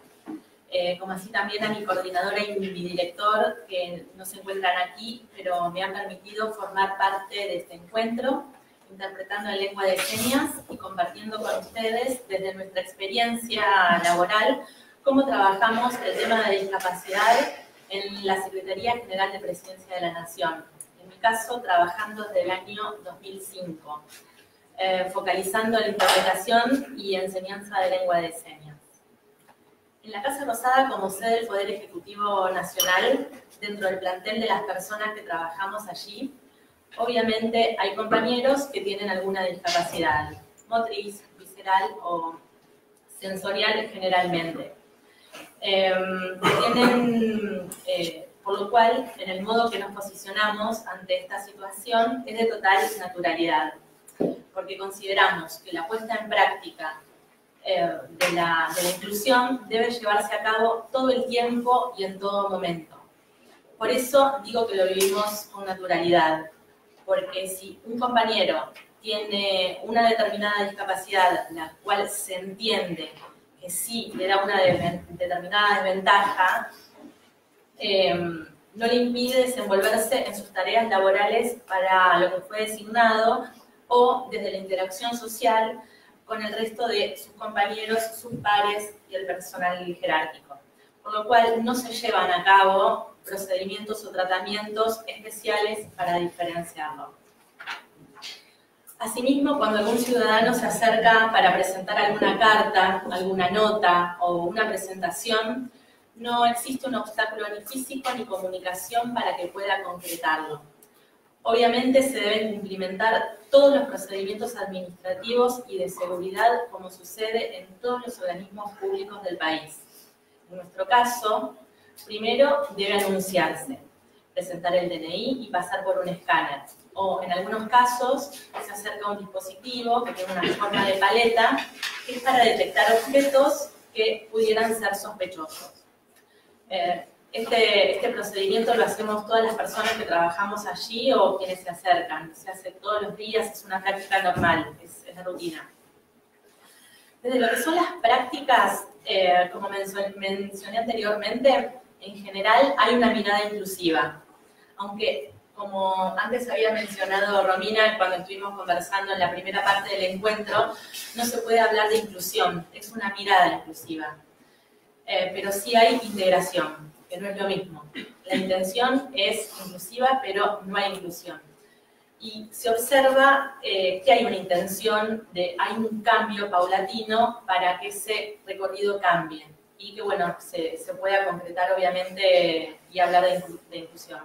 Eh, como así también a mi coordinadora y mi director, que no se encuentran aquí, pero me han permitido formar parte de este encuentro, interpretando en lengua de señas y compartiendo con ustedes, desde nuestra experiencia laboral, cómo trabajamos el tema de discapacidad en la Secretaría General de Presidencia de la Nación. En mi caso, trabajando desde el año dos mil cinco, eh, focalizando en la interpretación y enseñanza de lengua de señas. En la Casa Rosada, como sede del Poder Ejecutivo Nacional, dentro del plantel de las personas que trabajamos allí, obviamente hay compañeros que tienen alguna discapacidad, motriz, visceral o sensorial generalmente. Eh, tienen, eh, por lo cual, en el modo que nos posicionamos ante esta situación es de total naturalidad, porque consideramos que la puesta en práctica De la, de la inclusión debe llevarse a cabo todo el tiempo y en todo momento. Por eso digo que lo vivimos con naturalidad, porque si un compañero tiene una determinada discapacidad, la cual se entiende que sí le da una de, determinada desventaja, eh, no le impide desenvolverse en sus tareas laborales para lo que fue designado o desde la interacción social con el resto de sus compañeros, sus pares y el personal jerárquico. Por lo cual no se llevan a cabo procedimientos o tratamientos especiales para diferenciarlo. Asimismo, cuando algún ciudadano se acerca para presentar alguna carta, alguna nota o una presentación, no existe un obstáculo ni físico ni comunicación para que pueda concretarlo. Obviamente se deben cumplimentar todos los procedimientos administrativos y de seguridad como sucede en todos los organismos públicos del país. En nuestro caso, primero debe anunciarse, presentar el D N I y pasar por un escáner. O en algunos casos se acerca un dispositivo que tiene una forma de paleta que es para detectar objetos que pudieran ser sospechosos. Eh, Este, este procedimiento lo hacemos todas las personas que trabajamos allí o quienes se acercan. Se hace todos los días, es una práctica normal, es, es la rutina. Desde lo que son las prácticas, eh, como mencioné anteriormente, en general hay una mirada inclusiva. Aunque, como antes había mencionado Romina cuando estuvimos conversando en la primera parte del encuentro, no se puede hablar de inclusión, es una mirada inclusiva. Eh, pero sí hay integración, que no es lo mismo. La intención es inclusiva, pero no hay inclusión. Y se observa eh, que hay una intención, de, hay un cambio paulatino para que ese recorrido cambie. Y que, bueno, se, se pueda concretar, obviamente, y hablar de, de inclusión.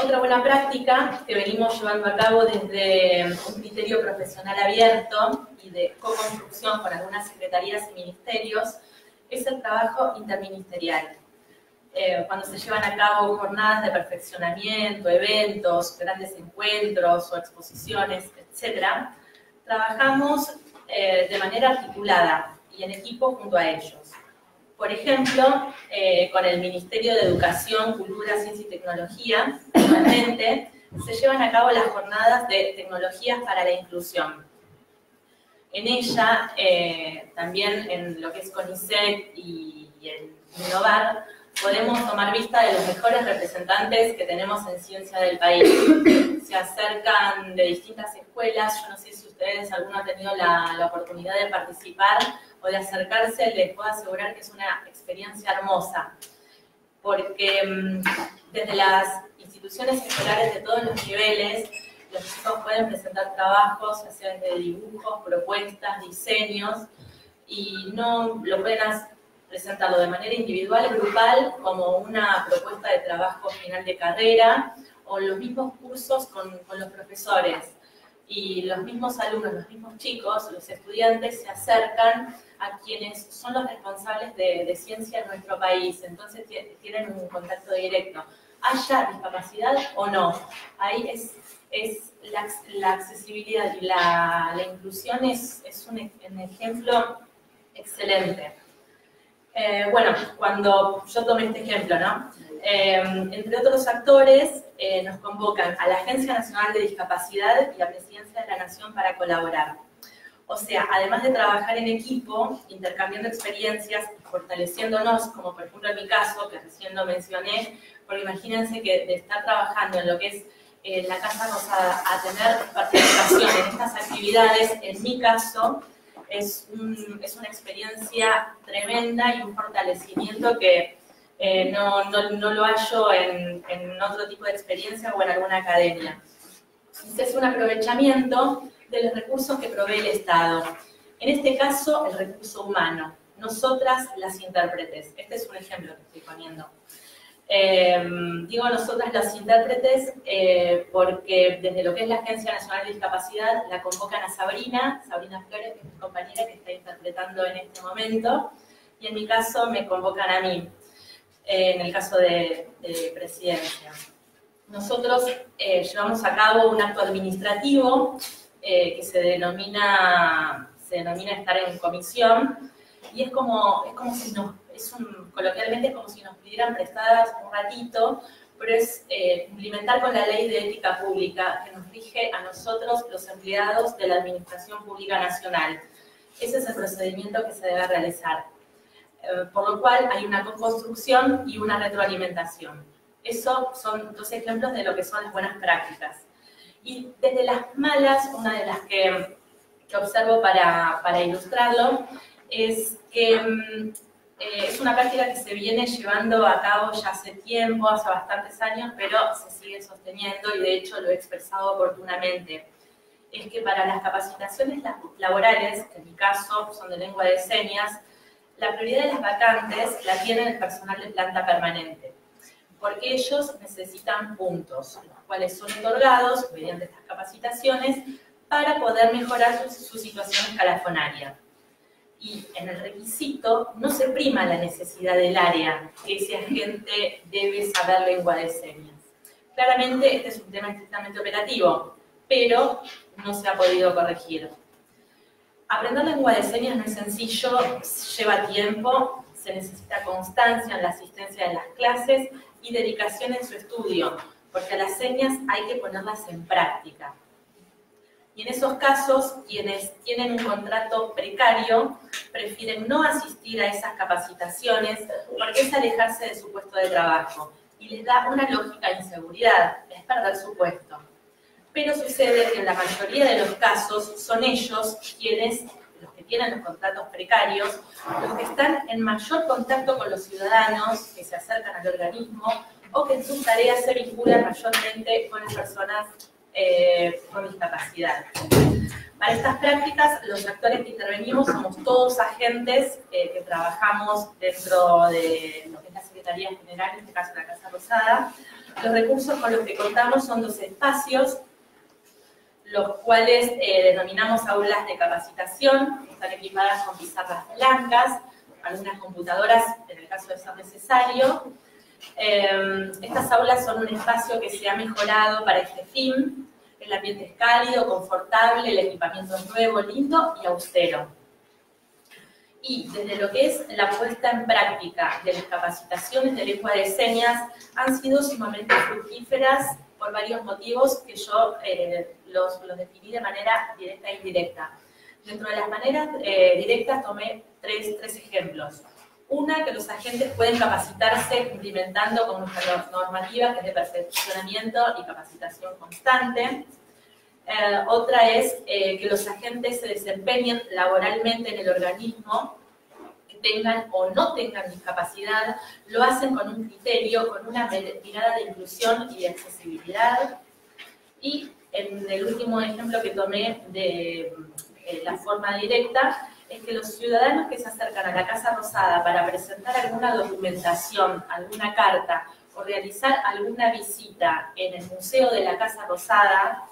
Otra buena práctica que venimos llevando a cabo desde un criterio profesional abierto y de co-construcción con algunas secretarías y ministerios es el trabajo interministerial. Eh, cuando se llevan a cabo jornadas de perfeccionamiento, eventos, grandes encuentros o exposiciones, etcétera, trabajamos eh, de manera articulada y en equipo junto a ellos. Por ejemplo, eh, con el Ministerio de Educación, Cultura, Ciencia y Tecnología, realmente, se llevan a cabo las jornadas de Tecnologías para la Inclusión. En ella, eh, también en lo que es CONICET y, y el Innovar, podemos tomar vista de los mejores representantes que tenemos en ciencia del país. Se acercan de distintas escuelas, yo no sé si ustedes, alguno ha tenido la, la oportunidad de participar o de acercarse, les puedo asegurar que es una experiencia hermosa. Porque desde las instituciones escolares de todos los niveles, los chicos pueden presentar trabajos, ya sea de dibujos, propuestas, diseños, y no lo pueden hacer, presentarlo de manera individual, grupal, como una propuesta de trabajo final de carrera, o los mismos cursos con, con los profesores. Y los mismos alumnos, los mismos chicos, los estudiantes se acercan a quienes son los responsables de, de ciencia en nuestro país. Entonces tienen un contacto directo. Haya discapacidad o no, ahí es, es la, la accesibilidad y la, la inclusión es, es un, un ejemplo excelente. Eh, bueno, cuando yo tomé este ejemplo, ¿no? Eh, entre otros actores, eh, nos convocan a la Agencia Nacional de Discapacidad y a Presidencia de la Nación para colaborar. O sea, además de trabajar en equipo, intercambiando experiencias, fortaleciéndonos, como por ejemplo en mi caso, que recién lo mencioné, porque imagínense que de estar trabajando en lo que es eh, la Casa Rosada a tener participación en estas actividades, en mi caso, Es, un, es una experiencia tremenda y un fortalecimiento que eh, no, no, no lo hallo en, en otro tipo de experiencia o en alguna academia. Es un aprovechamiento de los recursos que provee el Estado. En este caso, el recurso humano. Nosotras, las intérpretes. Este es un ejemplo que estoy poniendo. Eh, digo nosotras, las intérpretes, eh, porque desde lo que es la Agencia Nacional de Discapacidad la convocan a Sabrina, Sabrina Flores, que es mi compañera que está interpretando en este momento, y en mi caso me convocan a mí, eh, en el caso de, de Presidencia. Nosotros eh, llevamos a cabo un acto administrativo eh, que se denomina, se denomina estar en comisión, y es como, es como si nos... Es un, coloquialmente es como si nos pidieran prestadas un ratito, pero es eh, cumplimentar con la ley de ética pública que nos rige a nosotros, los empleados de la Administración Pública Nacional. Ese es el procedimiento que se debe realizar. Eh, por lo cual hay una co-construcción y una retroalimentación. Esos son dos ejemplos de lo que son las buenas prácticas. Y desde las malas, una de las que, que observo para, para ilustrarlo, es que... Eh, es una práctica que se viene llevando a cabo ya hace tiempo, hace bastantes años, pero se sigue sosteniendo y de hecho lo he expresado oportunamente. Es que para las capacitaciones laborales, que en mi caso son de lengua de señas, la prioridad de las vacantes la tiene el personal de planta permanente, porque ellos necesitan puntos, los cuales son otorgados mediante estas capacitaciones para poder mejorar su, su situación escalafonaria. Y en el requisito no se prima la necesidad del área, que ese agente debe saber lengua de señas. Claramente este es un tema estrictamente operativo, pero no se ha podido corregir. Aprender lengua de señas no es sencillo, lleva tiempo, se necesita constancia en la asistencia de las clases y dedicación en su estudio, porque a las señas hay que ponerlas en práctica. Y en esos casos, quienes tienen un contrato precario prefieren no asistir a esas capacitaciones porque es alejarse de su puesto de trabajo y les da una lógica de inseguridad, es perder su puesto. Pero sucede que en la mayoría de los casos son ellos quienes, los que tienen los contratos precarios, los que están en mayor contacto con los ciudadanos que se acercan al organismo o que en sus tareas se vinculan mayormente con las personas eh, con discapacidad. Para estas prácticas, los actores que intervenimos somos todos agentes eh, que trabajamos dentro de lo que es la Secretaría General, en este caso la Casa Rosada. Los recursos con los que contamos son dos espacios, los cuales eh, denominamos aulas de capacitación, que están equipadas con pizarras blancas, algunas computadoras, en el caso de ser necesario. Eh, estas aulas son un espacio que se ha mejorado para este fin. El ambiente es cálido, confortable, el equipamiento es nuevo, lindo y austero. Y desde lo que es la puesta en práctica de las capacitaciones de lengua de señas han sido sumamente fructíferas por varios motivos que yo eh, los, los definí de manera directa e indirecta. Dentro de las maneras eh, directas tomé tres, tres ejemplos. Una, que los agentes pueden capacitarse cumplimentando con nuestras normativas, que es de perfeccionamiento y capacitación constante. Eh, otra es eh, que los agentes se desempeñen laboralmente en el organismo, que tengan o no tengan discapacidad, lo hacen con un criterio, con una mirada de inclusión y de accesibilidad. Y en el último ejemplo que tomé de eh, la forma directa, es que los ciudadanos que se acercan a la Casa Rosada para presentar alguna documentación, alguna carta o realizar alguna visita en el Museo de la Casa Rosada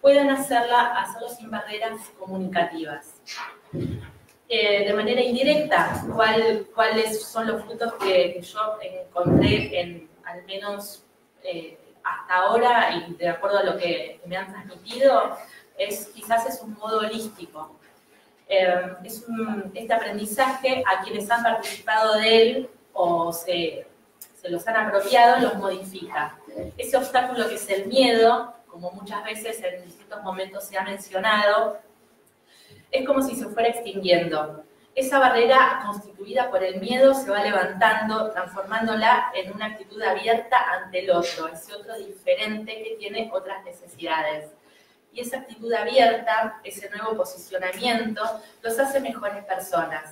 puedan hacerla, hacerlo sin barreras comunicativas. Eh, de manera indirecta, ¿cuál, cuáles son los frutos que, que yo encontré en, al menos eh, hasta ahora, y de acuerdo a lo que me han transmitido? Es, quizás es un modo holístico. Eh, es un, este aprendizaje a quienes han participado de él o se, se los han apropiado, los modifica. Ese obstáculo que es el miedo, como muchas veces en distintos momentos se ha mencionado, es como si se fuera extinguiendo. Esa barrera constituida por el miedo se va levantando, transformándola en una actitud abierta ante el otro, ese otro diferente que tiene otras necesidades. Y esa actitud abierta, ese nuevo posicionamiento, los hace mejores personas,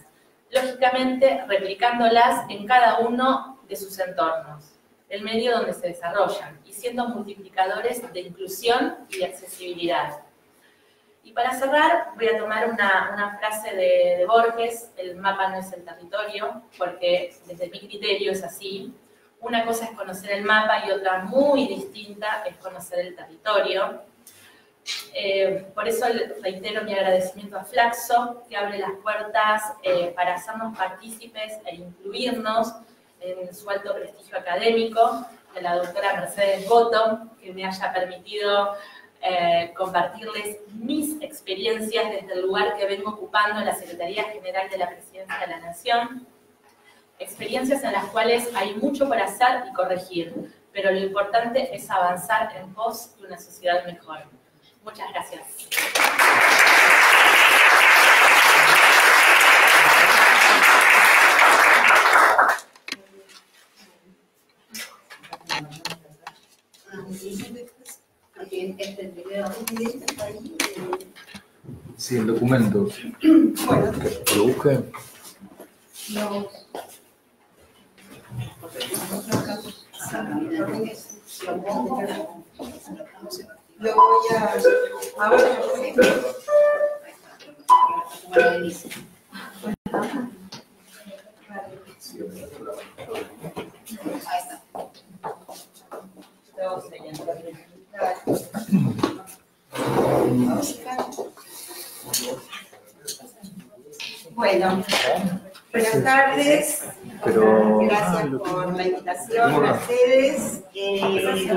lógicamente replicándolas en cada uno de sus entornos, el medio donde se desarrollan, y siendo multiplicadores de inclusión y de accesibilidad. Y para cerrar, voy a tomar una, una frase de, de Borges, el mapa no es el territorio, porque desde mi criterio es así. Una cosa es conocer el mapa y otra muy distinta es conocer el territorio. Eh, por eso reitero mi agradecimiento a FLACSO, que abre las puertas eh, para hacernos partícipes e incluirnos en su alto prestigio académico, de la doctora Mercedes Goto, que me haya permitido eh, compartirles mis experiencias desde el lugar que vengo ocupando en la Secretaría General de la Presidencia de la Nación, experiencias en las cuales hay mucho por hacer y corregir, pero lo importante es avanzar en pos de una sociedad mejor. Muchas gracias. Sí, el documento. Bueno. ¿Lo busca? No. Lo voy a... Ahora lo voy a... Ahí está. Dos, bueno, buenas tardes. Pero... Gracias por la invitación, Mercedes. Eh,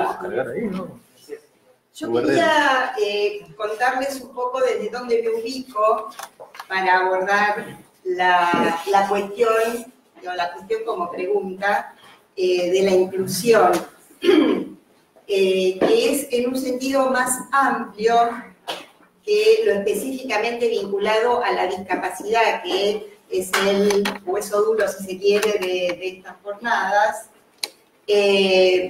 Yo quería eh, contarles un poco desde dónde me ubico para abordar la, la cuestión, o la cuestión como pregunta, eh, de la inclusión, eh, que es en un sentido más amplio que lo específicamente vinculado a la discapacidad, que es el hueso duro, si se quiere, de, de estas jornadas. eh,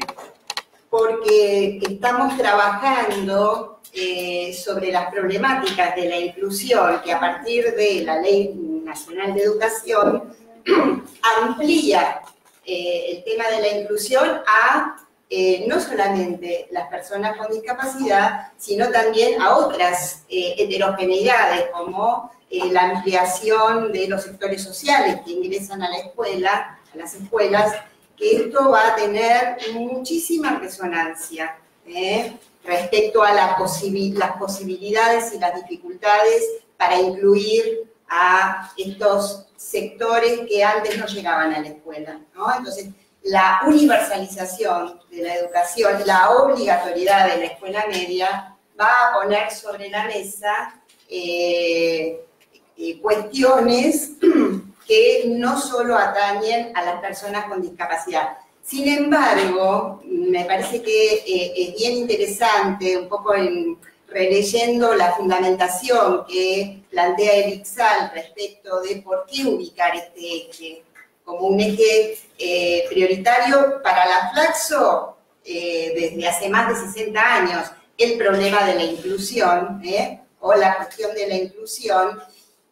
porque estamos trabajando eh, sobre las problemáticas de la inclusión que a partir de la Ley Nacional de Educación amplía eh, el tema de la inclusión a eh, no solamente las personas con discapacidad, sino también a otras eh, heterogeneidades como eh, la ampliación de los sectores sociales que ingresan a la escuela, a las escuelas, que esto va a tener muchísima resonancia ¿eh? respecto a la posibil- las posibilidades y las dificultades para incluir a estos sectores que antes no llegaban a la escuela, ¿no? Entonces, la universalización de la educación, la obligatoriedad de la escuela media, va a poner sobre la mesa eh, eh, cuestiones que no solo atañen a las personas con discapacidad. Sin embargo, me parece que eh, es bien interesante, un poco en... releyendo la fundamentación que plantea el ICSAL respecto de por qué ubicar este eje como un eje eh, prioritario para la FLACSO eh, desde hace más de sesenta años, el problema de la inclusión ¿eh? o la cuestión de la inclusión.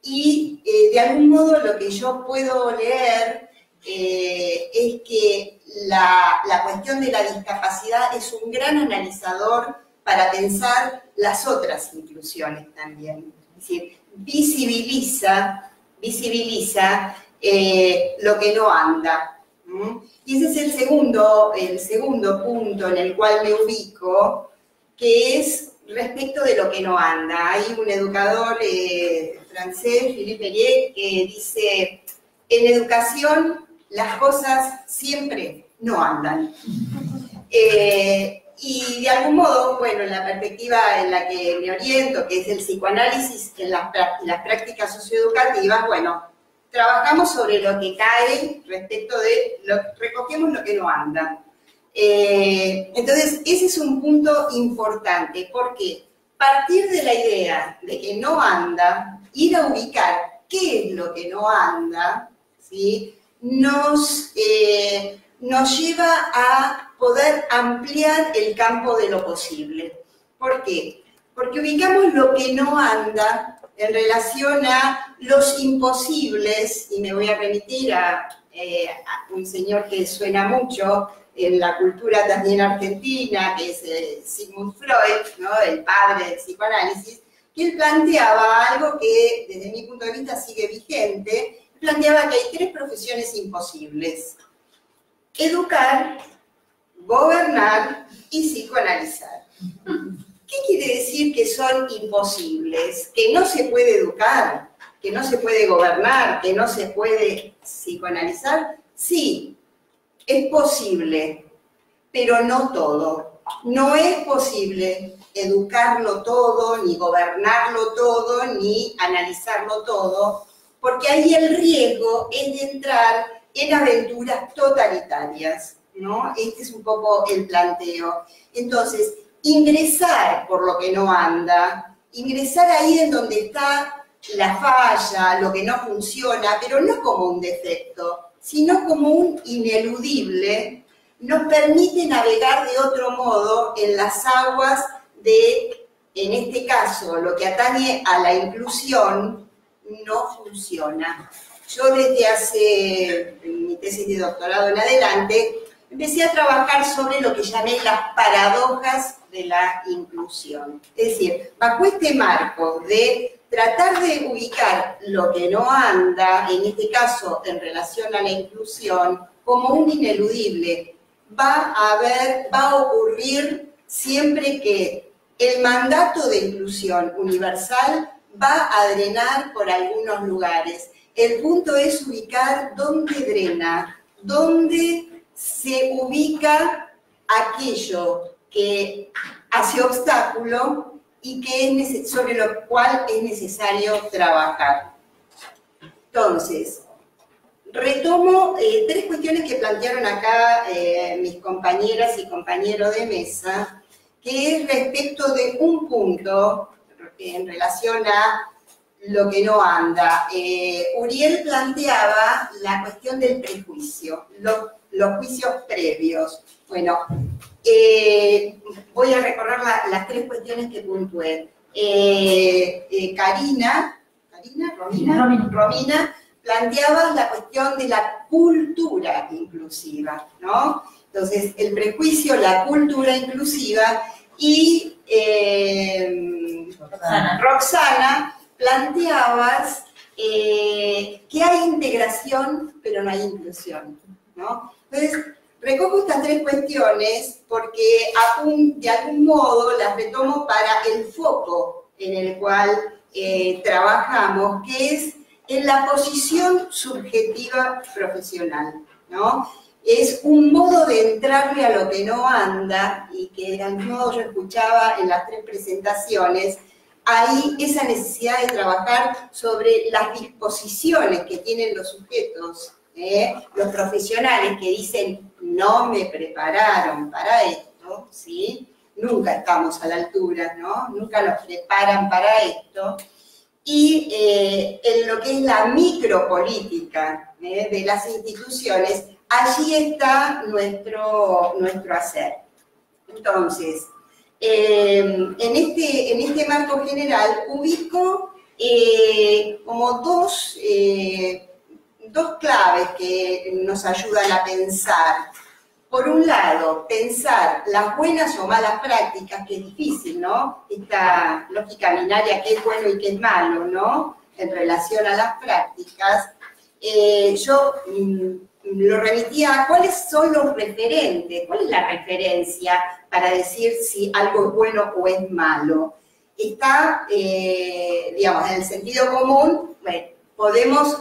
Y eh, de algún modo lo que yo puedo leer eh, es que la, la cuestión de la discapacidad es un gran analizador para pensar las otras inclusiones también. Es decir, visibiliza, visibiliza eh, lo que no anda. ¿Mm? Y ese es el segundo, el segundo punto en el cual me ubico, que es respecto de lo que no anda. Hay un educador eh, francés, Philippe Merier, que dice, en educación las cosas siempre no andan. Eh, Y de algún modo, bueno, en la perspectiva en la que me oriento, que es el psicoanálisis en las, las prácticas socioeducativas, bueno, trabajamos sobre lo que cae respecto de, lo, recogemos lo que no anda. Eh, entonces, ese es un punto importante, porque partir de la idea de que no anda, ir a ubicar qué es lo que no anda, ¿sí? nos, eh, nos lleva a poder ampliar el campo de lo posible. ¿Por qué? Porque ubicamos lo que no anda en relación a los imposibles, y me voy a remitir a, eh, a un señor que suena mucho en la cultura también argentina, que es eh, Sigmund Freud, ¿no? El padre del psicoanálisis, que él planteaba algo que desde mi punto de vista sigue vigente, planteaba que hay tres profesiones imposibles: educar, gobernar y psicoanalizar. ¿Qué quiere decir que son imposibles? Que no se puede educar, que no se puede gobernar, que no se puede psicoanalizar. Sí, es posible, pero no todo. No es posible educarlo todo, ni gobernarlo todo, ni analizarlo todo, porque ahí el riesgo es de entrar en aventuras totalitarias, ¿no? Este es un poco el planteo. Entonces, ingresar por lo que no anda, ingresar ahí en donde está la falla, lo que no funciona, pero no como un defecto, sino como un ineludible, nos permite navegar de otro modo en las aguas de, en este caso, lo que atañe a la inclusión no funciona. Yo desde hace mi tesis de doctorado en adelante, empecé a trabajar sobre lo que llamé las paradojas de la inclusión. Es decir, bajo este marco de tratar de ubicar lo que no anda, en este caso en relación a la inclusión, como un ineludible, va a haber, va a ocurrir siempre que el mandato de inclusión universal va a drenar por algunos lugares. El punto es ubicar dónde drena, dónde se ubica aquello que hace obstáculo y que es sobre lo cual es necesario trabajar. Entonces, retomo eh, tres cuestiones que plantearon acá eh, mis compañeras y compañeros de mesa, que es respecto de un punto en relación a lo que no anda. Eh, Uriel planteaba la cuestión del prejuicio, los los juicios previos. Bueno, eh, voy a recorrer la, las tres cuestiones que puntué. Eh, eh, Karina, Karina, Romina, Romina, Romina, planteabas la cuestión de la cultura inclusiva, ¿no? Entonces, el prejuicio, la cultura inclusiva, y eh, Roxana. Roxana, planteabas eh, que hay integración, pero no hay inclusión, ¿no? Entonces, recojo estas tres cuestiones porque algún, de algún modo las retomo para el foco en el cual eh, trabajamos, que es en la posición subjetiva profesional, ¿no? Es un modo de entrarle a lo que no anda, y que de algún modo yo escuchaba en las tres presentaciones, ahí esa necesidad de trabajar sobre las disposiciones que tienen los sujetos, ¿eh? Los profesionales que dicen, no me prepararon para esto, ¿sí? Nunca estamos a la altura, ¿no? Nunca nos preparan para esto. Y eh, en lo que es la micropolítica, ¿eh? De las instituciones, allí está nuestro, nuestro hacer. Entonces, eh, en, este, en este marco general ubico eh, como dos, eh, dos claves que nos ayudan a pensar. Por un lado, pensar las buenas o malas prácticas, que es difícil, ¿no? Esta lógica binaria, qué es bueno y qué es malo, ¿no? En relación a las prácticas. Eh, yo... Mmm, lo remitía a cuáles son los referentes, cuál es la referencia para decir si algo es bueno o es malo. Está, eh, digamos, en el sentido común, bueno, podemos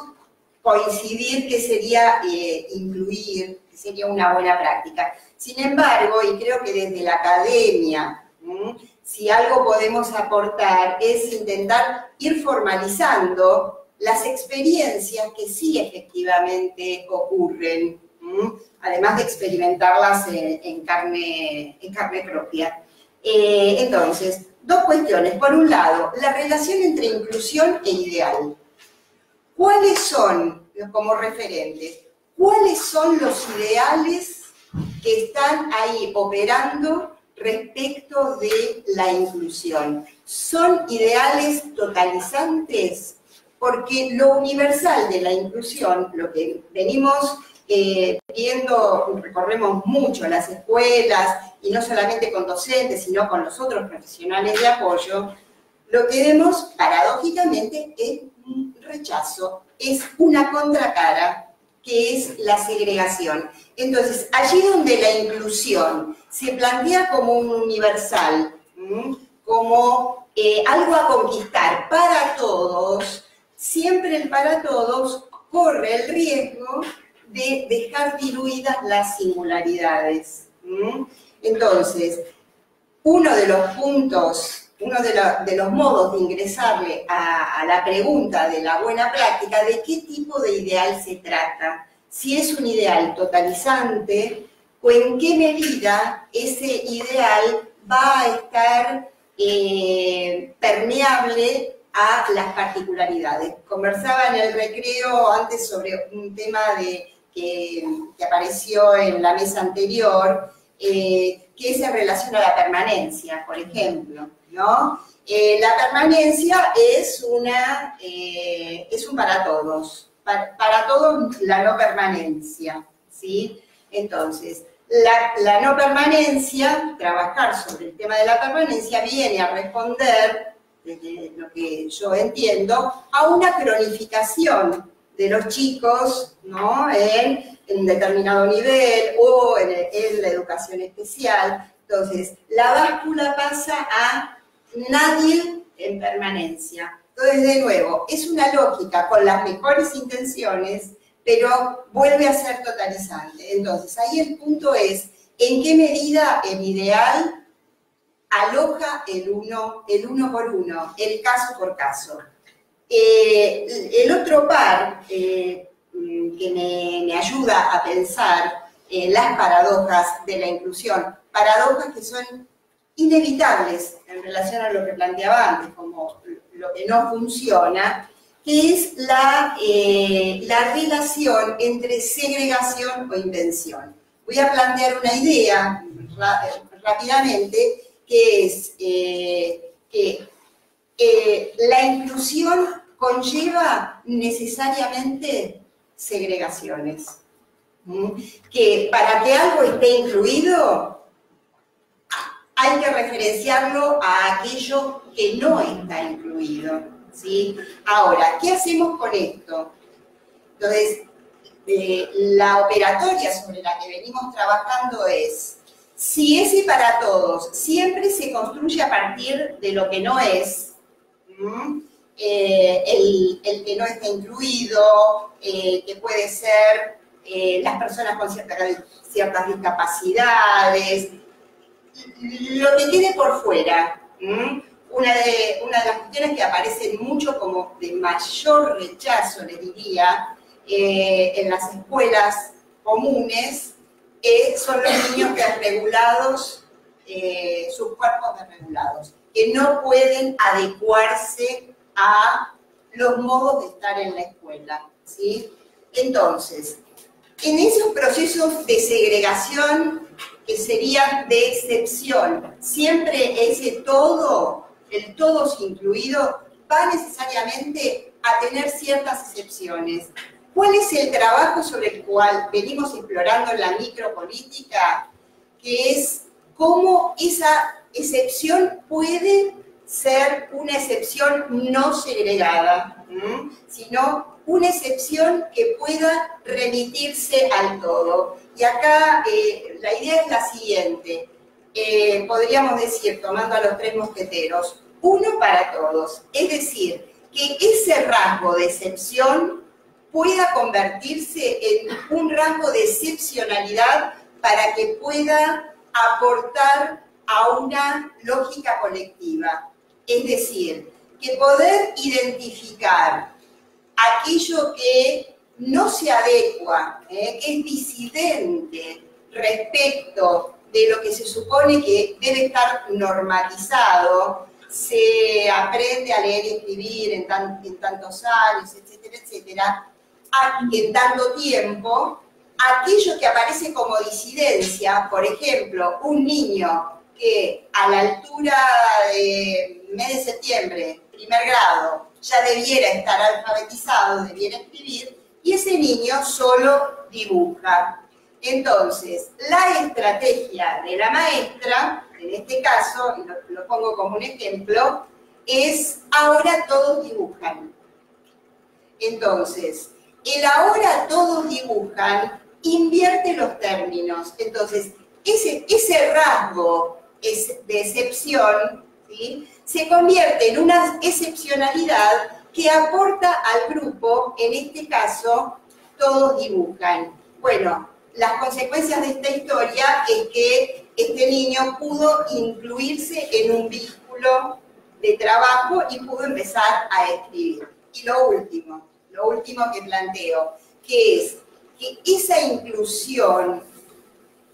coincidir que sería eh, incluir, que sería una buena práctica. Sin embargo, y creo que desde la academia, ¿sí? Si algo podemos aportar es intentar ir formalizando las experiencias que sí efectivamente ocurren, ¿m? Además de experimentarlas en, en, carne, en carne propia. Eh, entonces, dos cuestiones. Por un lado, la relación entre inclusión e ideal. ¿Cuáles son, como referentes, cuáles son los ideales que están ahí operando respecto de la inclusión? ¿Son ideales totalizantes? Porque lo universal de la inclusión, lo que venimos eh, viendo, recorremos mucho las escuelas, y no solamente con docentes, sino con los otros profesionales de apoyo, lo que vemos paradójicamente es un rechazo, es una contracara, que es la segregación. Entonces, allí donde la inclusión se plantea como un universal, ¿m? Como eh, algo a conquistar para todos, siempre el para todos corre el riesgo de dejar diluidas las singularidades. ¿Mm? Entonces, uno de los puntos, uno de, la, de los modos de ingresarle a, a la pregunta de la buena práctica, de qué tipo de ideal se trata, si es un ideal totalizante o en qué medida ese ideal va a estar eh, permeable a las particularidades. Conversaba en el recreo antes sobre un tema de, que, que apareció en la mesa anterior, eh, que es en relación a la permanencia, por ejemplo, ¿no? Eh, la permanencia es, una, eh, es un para todos, para, para todos la no permanencia, ¿sí? Entonces, la, la no permanencia, trabajar sobre el tema de la permanencia, viene a responder, desde lo que yo entiendo, a una cronificación de los chicos, ¿no? en, en un determinado nivel o en, en la educación especial. Entonces, la báscula pasa a nadie en permanencia. Entonces, de nuevo, es una lógica con las mejores intenciones, pero vuelve a ser totalizante. Entonces, ahí el punto es, ¿en qué medida el ideal aloja el uno, el uno por uno, el caso por caso? Eh, el otro par eh, que me, me ayuda a pensar eh, las paradojas de la inclusión, paradojas que son inevitables en relación a lo que planteaba antes, como lo que no funciona, que es la, eh, la relación entre segregación o invención. Voy a plantear una idea rápidamente, que es eh, que eh, la inclusión conlleva necesariamente segregaciones. ¿Mm? Que para que algo esté incluido, hay que referenciarlo a aquello que no está incluido, ¿sí? Ahora, ¿qué hacemos con esto? Entonces, eh, la operatoria sobre la que venimos trabajando es: si ese para todos siempre se construye a partir de lo que no es, eh, el, el que no está incluido, eh, que puede ser eh, las personas con cierta, ciertas discapacidades, lo que quede por fuera. Una de, una de las cuestiones que aparecen mucho como de mayor rechazo, les diría, eh, en las escuelas comunes, Eh, son los niños desregulados, eh, sus cuerpos desregulados, que no pueden adecuarse a los modos de estar en la escuela, ¿sí? Entonces, en esos procesos de segregación que serían de excepción, siempre ese todo, el todos incluido, va necesariamente a tener ciertas excepciones. ¿Cuál es el trabajo sobre el cual venimos explorando la micropolítica? Que es cómo esa excepción puede ser una excepción no segregada, sino una excepción que pueda remitirse al todo. Y acá eh, la idea es la siguiente, eh, podríamos decir, tomando a los tres mosqueteros, uno para todos, es decir, que ese rasgo de excepción pueda convertirse en un rango de excepcionalidad para que pueda aportar a una lógica colectiva. Es decir, que poder identificar aquello que no se adecua, eh, que es disidente respecto de lo que se supone que debe estar normalizado, se aprende a leer y escribir en, tan, en tantos años, etcétera, etcétera, en tanto tiempo, aquello que aparece como disidencia, por ejemplo, un niño que a la altura de mes de septiembre, primer grado, ya debiera estar alfabetizado, debiera escribir, y ese niño solo dibuja. Entonces, la estrategia de la maestra, en este caso, y lo, lo pongo como un ejemplo, es ahora todos dibujan. Entonces, el ahora todos dibujan invierte los términos. Entonces, ese, ese rasgo es de excepción, ¿sí?, se convierte en una excepcionalidad que aporta al grupo, en este caso, todos dibujan. Bueno, las consecuencias de esta historia es que este niño pudo incluirse en un vínculo de trabajo y pudo empezar a escribir. Y lo último, lo último que planteo, que es que esa inclusión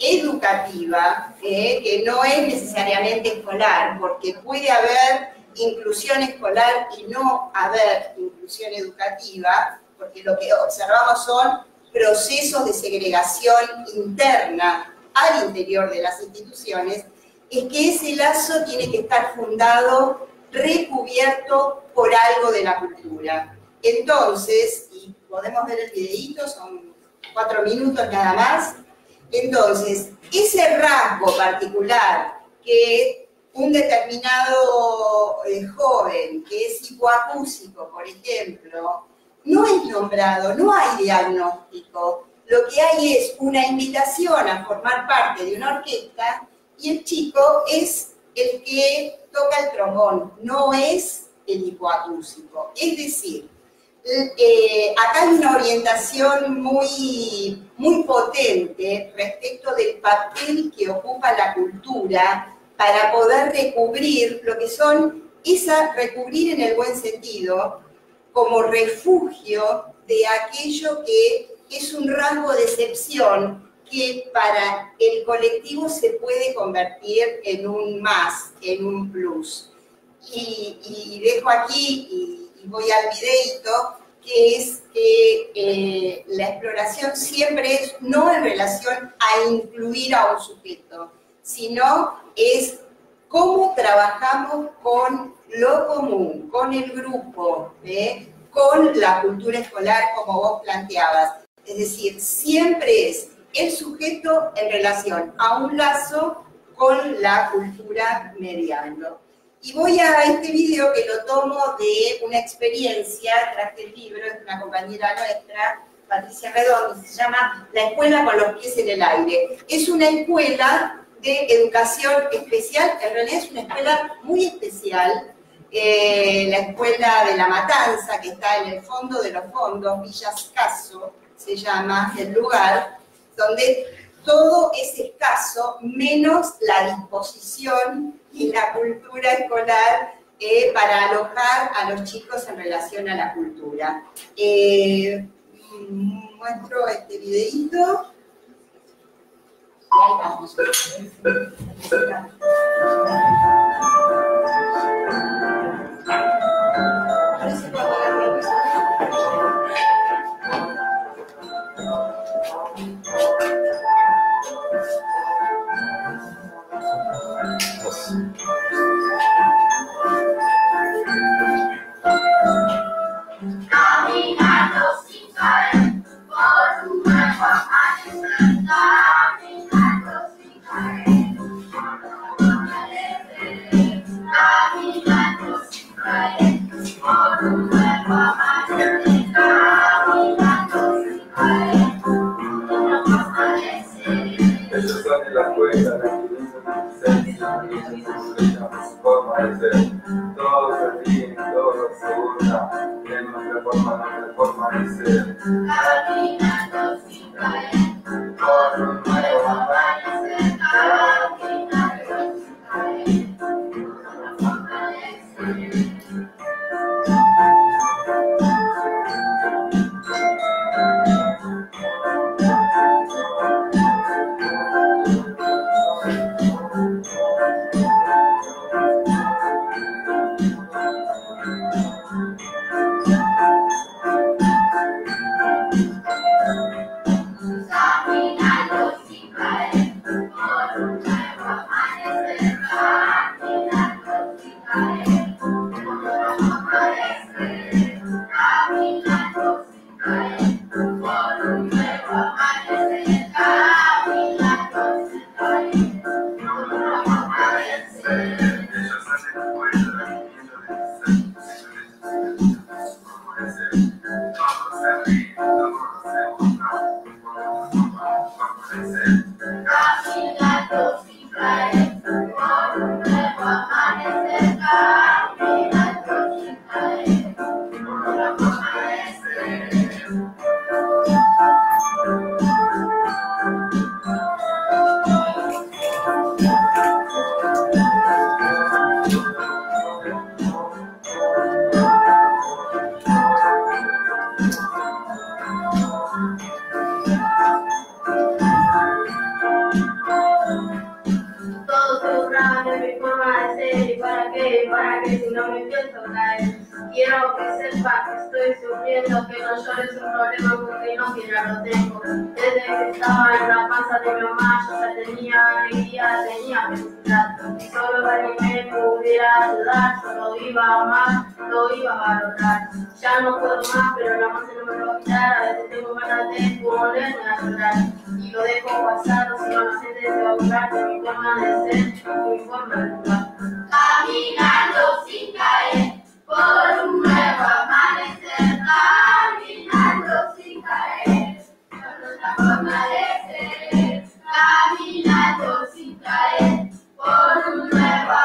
educativa, eh, que no es necesariamente escolar, porque puede haber inclusión escolar y no haber inclusión educativa, porque lo que observamos son procesos de segregación interna al interior de las instituciones, es que ese lazo tiene que estar fundado, recubierto por algo de la cultura. Entonces, y podemos ver el videíto, son cuatro minutos nada más, entonces, ese rasgo particular que un determinado eh, joven, que es psicoacúsico, por ejemplo, no es nombrado, no hay diagnóstico, lo que hay es una invitación a formar parte de una orquesta y el chico es el que toca el trombón, no es el hipoacúsico. Es decir, eh, acá hay una orientación muy, muy potente respecto del papel que ocupa la cultura para poder recubrir lo que son esas, recubrir en el buen sentido, como refugio de aquello que es un rango de excepción que para el colectivo se puede convertir en un más, en un plus. Y, y dejo aquí, y, y voy al videíto, que es que eh, la exploración siempre es no en relación a incluir a un sujeto, sino es cómo trabajamos con lo común, con el grupo, ¿eh? Con la cultura escolar, como vos planteabas. Es decir, siempre es el sujeto en relación a un lazo con la cultura mediando. Y voy a este video que lo tomo de una experiencia, traje el libro, es una compañera nuestra, Patricia Redondo, se llama La escuela con los pies en el aire. Es una escuela de educación especial, en realidad es una escuela muy especial, eh, la escuela de La Matanza, que está en el fondo de los fondos, Villascaso se llama el lugar, donde todo es escaso, menos la disposición y la cultura escolar eh, para alojar a los chicos en relación a la cultura. Eh, muestro este videíto. Caminando sin pared por un nuevo amanecer. Por un nuevo amanecer, caminando sin caer, por un nuevo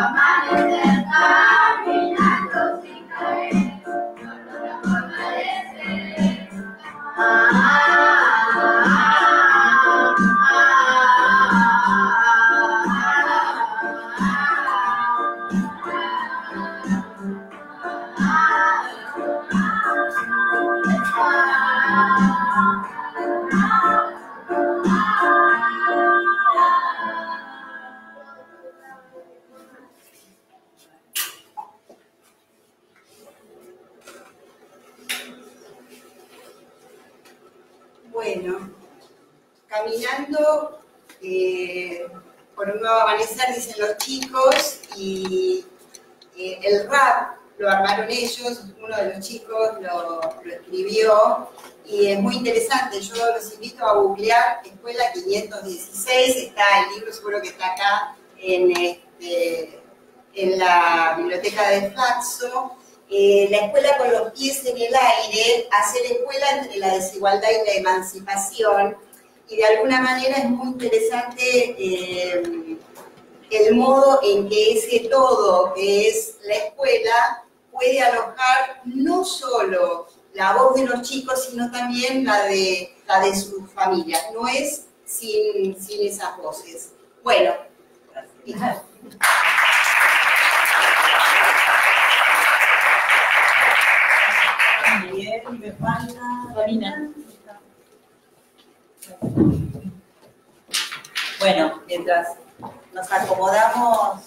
amanecer, Moreno, caminando eh, por un nuevo amanecer, dicen los chicos, y eh, el rap lo armaron ellos, uno de los chicos lo, lo escribió, y es muy interesante. Yo los invito a googlear Escuela quinientos dieciséis, está el libro, seguro que está acá en, este, en la biblioteca de FLACSO. Eh, la escuela con los pies en el aire, hacer escuela entre la desigualdad y la emancipación, y de alguna manera es muy interesante eh, el modo en que ese todo que es la escuela puede alojar no solo la voz de los chicos, sino también la de, la de sus familias. No es sin, sin esas voces. Bueno, gracias. Me falta Corina. Bueno, mientras nos acomodamos,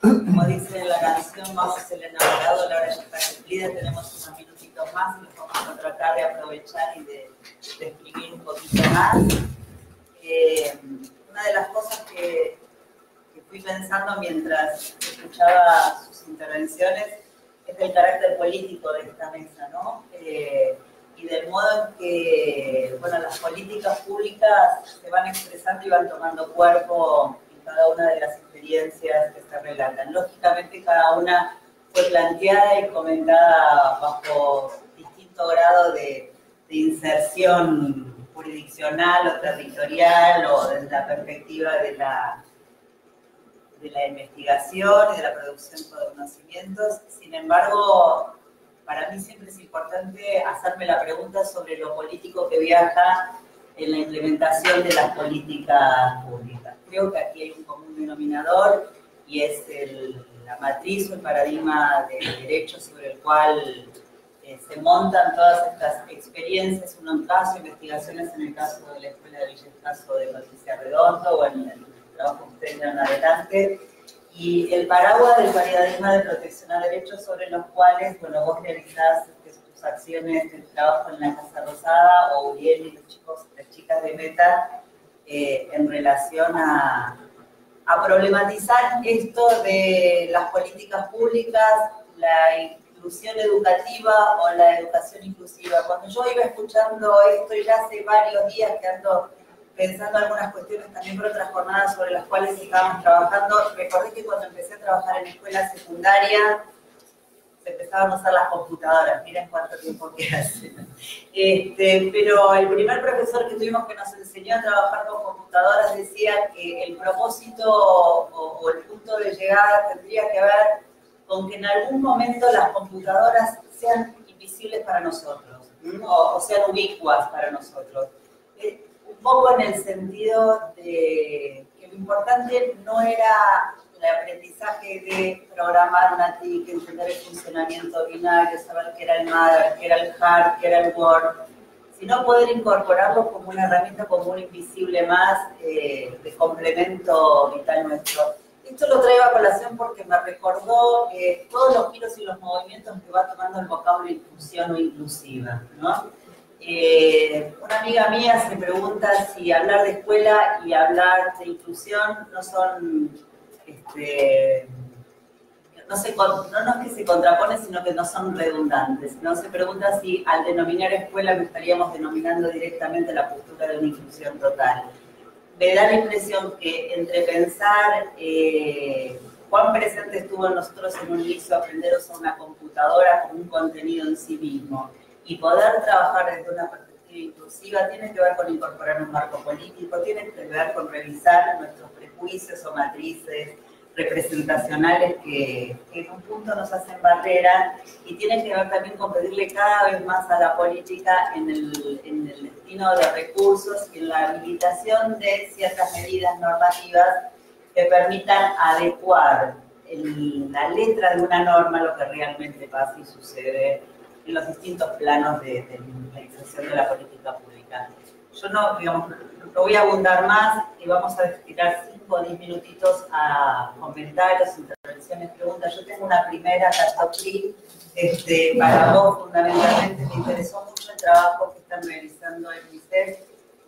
como dice la canción, vamos el enamorado, la hora ya está cumplida, tenemos unos minutitos más y los vamos a tratar de aprovechar y de, de escribir un poquito más. Eh, una de las cosas que, que fui pensando mientras escuchaba sus intervenciones es el carácter político de esta mesa, ¿no? Eh, y del modo en que, bueno, las políticas públicas se van expresando y van tomando cuerpo en cada una de las experiencias que se relatan. Lógicamente, cada una fue planteada y comentada bajo distinto grado de, de inserción jurisdiccional o territorial o desde la perspectiva de la... de la investigación y de la producción de conocimientos. Sin embargo, para mí siempre es importante hacerme la pregunta sobre lo político que viaja en la implementación de las políticas públicas. Creo que aquí hay un común denominador y es el, la matriz o el paradigma de derecho sobre el cual eh, se montan todas estas experiencias, uno en caso, investigaciones en el caso de la Escuela de Villascaso de Patricia Redondo o en el trabajo que ustedes llevan adelante, y el paraguas del paradigma de protección a derechos sobre los cuales, bueno, vos realizás tus acciones, tu trabajo en la Casa Rosada, o Uriel y los chicos, las chicas de Meta, eh, en relación a, a problematizar esto de las políticas públicas, la inclusión educativa o la educación inclusiva. Cuando yo iba escuchando esto, y ya hace varios días que ando pensando algunas cuestiones también por otras jornadas sobre las cuales estábamos trabajando, recordé que cuando empecé a trabajar en escuela secundaria se empezaban a usar las computadoras, miren cuánto tiempo que hace. Este, pero el primer profesor que tuvimos que nos enseñó a trabajar con computadoras decía que el propósito o, o el punto de llegada tendría que ver con que en algún momento las computadoras sean invisibles para nosotros, ¿no? o, o sean ubicuas para nosotros. Eh, poco en el sentido de que lo importante no era el aprendizaje de programar una T I C, entender el funcionamiento binario, saber qué era el mother, qué era el hard, qué era el word, sino poder incorporarlo como una herramienta, como un invisible más eh, de complemento vital nuestro. Esto lo traigo a colación porque me recordó eh, todos los giros y los movimientos que va tomando el vocablo inclusión o inclusiva, ¿no? Eh, una amiga mía se pregunta si hablar de escuela y hablar de inclusión no son, este, no, se, no, no es que se contraponen, sino que no son redundantes. No se pregunta si al denominar escuela no estaríamos denominando directamente la postura de una inclusión total. Me da la impresión que entre pensar eh, cuán presente estuvo en nosotros en un inicio aprender a usar una computadora con un contenido en sí mismo, y poder trabajar desde una perspectiva inclusiva tiene que ver con incorporar un marco político, tiene que ver con revisar nuestros prejuicios o matrices representacionales que, que en un punto nos hacen barrera, y tiene que ver también con pedirle cada vez más a la política en el, en el destino de recursos y en la habilitación de ciertas medidas normativas que permitan adecuar el, la letra de una norma a lo que realmente pasa y sucede en los distintos planos de, de la inserción de la política pública. Yo no, digamos, no voy a abundar más y vamos a destinar cinco o diez minutitos a comentarios, intervenciones. expresiones, preguntas. Yo tengo una primera cartoprint, este, para vos fundamentalmente me interesó mucho el trabajo que están realizando en UNICEF.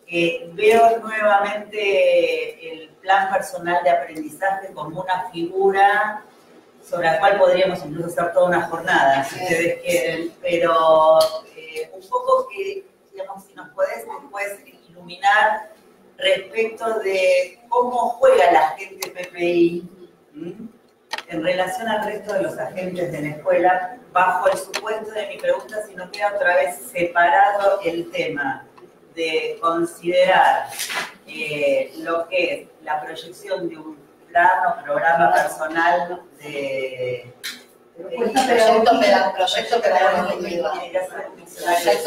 Eh, veo nuevamente el plan personal de aprendizaje como una figura sobre la cual podríamos incluso hacer toda una jornada, si ustedes quieren, pero eh, un poco que, digamos, si nos podés después iluminar respecto de cómo juega la gente P P I ¿m? en relación al resto de los agentes de la escuela, bajo el supuesto de mi pregunta, si no queda otra vez separado el tema de considerar eh, lo que es la proyección de un plan o programa personal de... Proyecto, proyecto, proyecto pedagógico. Proyecto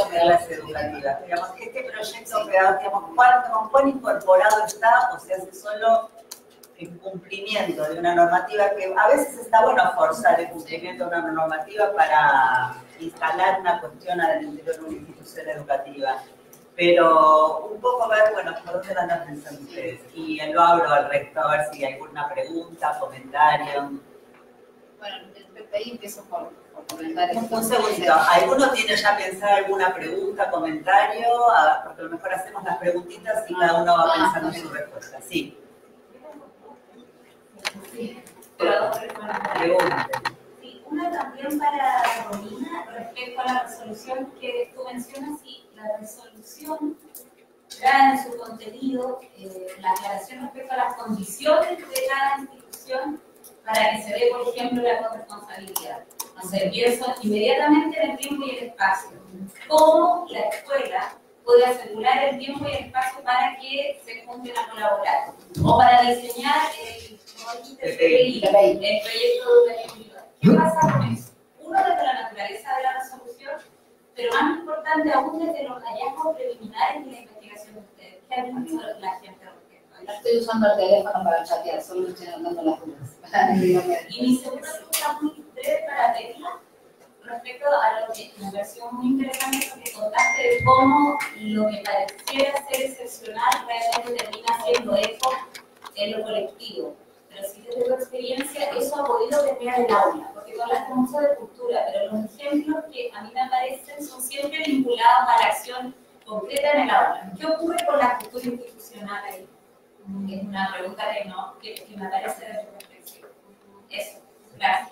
pedagógico. Digamos, este proyecto sí. pedagógico, ¿cuán, ¿cuán incorporado está o se hace solo en cumplimiento de una normativa que a veces está bueno forzar el cumplimiento de una normativa para instalar una cuestión al interior de una institución educativa? Pero un poco ver, bueno, por dónde lo andan pensando ustedes. Y lo hablo al resto, a ver si hay alguna pregunta, comentario. Bueno, el P P I empiezo por, por comentarios. Un, un segundito. ¿Alguno tiene ya pensado alguna pregunta, comentario? A, porque a lo mejor hacemos las preguntitas y cada uno va pensando en su respuesta. Sí. Sí, pregunta. Sí, una también para Romina respecto a la resolución que tú mencionas. Y la resolución trae en su contenido eh, la aclaración respecto a las condiciones de cada institución para que se dé, por ejemplo, la corresponsabilidad. O sea, pienso inmediatamente en el tiempo y el espacio. ¿Cómo la escuela puede asegurar el tiempo y el espacio para que se junten a colaborar? O para diseñar el, el, P P I, el proyecto de una individual. ¿Qué pasa con eso? Uno, desde la naturaleza de la resolución, pero más importante aún desde los hallazgos preliminares de la investigación de ustedes. ¿Qué ha visto la gente respecto a eso? Estoy usando el teléfono para chatear, solo estoy dando las dudas. Y mi segunda pregunta muy breve para Perla, respecto a lo que me pareció muy interesante porque contaste de cómo lo que pareciera ser excepcional realmente termina siendo eco en lo colectivo. Pero si desde tu experiencia eso ha podido permear el aula, porque tú hablaste mucho de cultura, pero los ejemplos que a mí me aparecen son siempre vinculados a la acción concreta en el aula. ¿Qué ocurre con la cultura institucional ahí? Es una pregunta que, no, que, que me aparece de tu reflexión. Eso, gracias.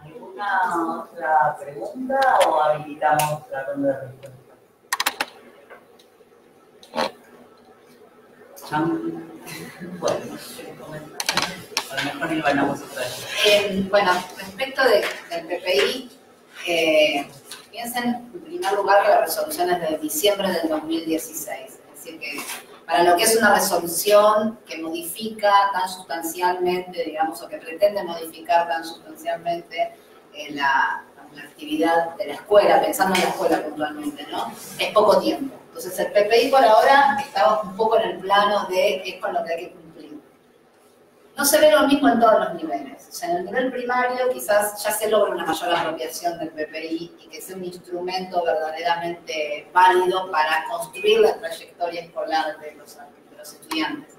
¿Alguna otra pregunta o habilitamos la ronda de respuesta? Bueno, a lo mejor iban eh, bueno, respecto de, del P P I, eh, piensen en primer lugar que la resolución es de diciembre del dos mil dieciséis. Es decir, que para lo que es una resolución que modifica tan sustancialmente, digamos, o que pretende modificar tan sustancialmente eh, la, la actividad de la escuela, pensando en la escuela puntualmente, ¿no? Es poco tiempo. Entonces el P P I por ahora estaba un poco en el plano de es con lo que hay que cumplir. No se ve lo mismo en todos los niveles. O sea, en el nivel primario quizás ya se logra una mayor apropiación del P P I y que sea un instrumento verdaderamente válido para construir la trayectoria escolar de los, de los estudiantes.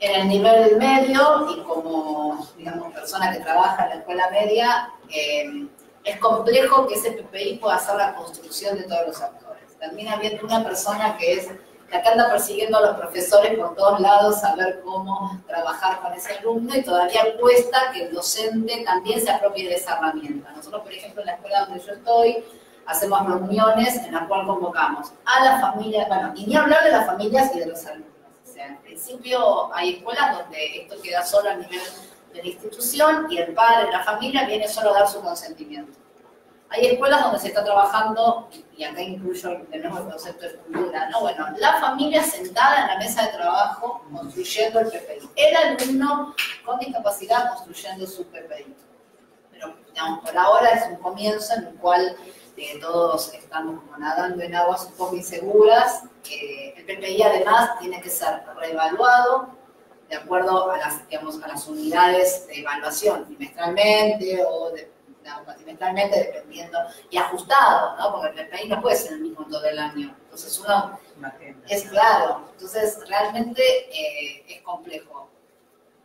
En el nivel medio, y como, digamos, persona que trabaja en la escuela media, eh, es complejo que ese P P I pueda hacer la construcción de todos los actores. Termina habiendo una persona que es la que anda persiguiendo a los profesores por todos lados a ver cómo trabajar con ese alumno y todavía cuesta que el docente también se apropie de esa herramienta. Nosotros, por ejemplo, en la escuela donde yo estoy, hacemos reuniones en las cuales convocamos a las familias, bueno, y ni hablar de las familias y de los alumnos. O sea, en principio hay escuelas donde esto queda solo a nivel de la institución y el padre, la familia, viene solo a dar su consentimiento. Hay escuelas donde se está trabajando, y acá incluyo de nuevo el concepto de cultura, ¿no? Bueno, la familia sentada en la mesa de trabajo construyendo el P P I. El alumno con discapacidad construyendo su P P I. Pero, digamos, por ahora es un comienzo en el cual eh, todos estamos como nadando en aguas un poco inseguras. Eh, el P P I además tiene que ser reevaluado de acuerdo a las, digamos, a las unidades de evaluación, trimestralmente o de trimestralmente dependiendo y ajustado, ¿no? Porque el P P I no puede ser el mismo todo el año. Entonces uno es claro. Entonces realmente eh, es complejo.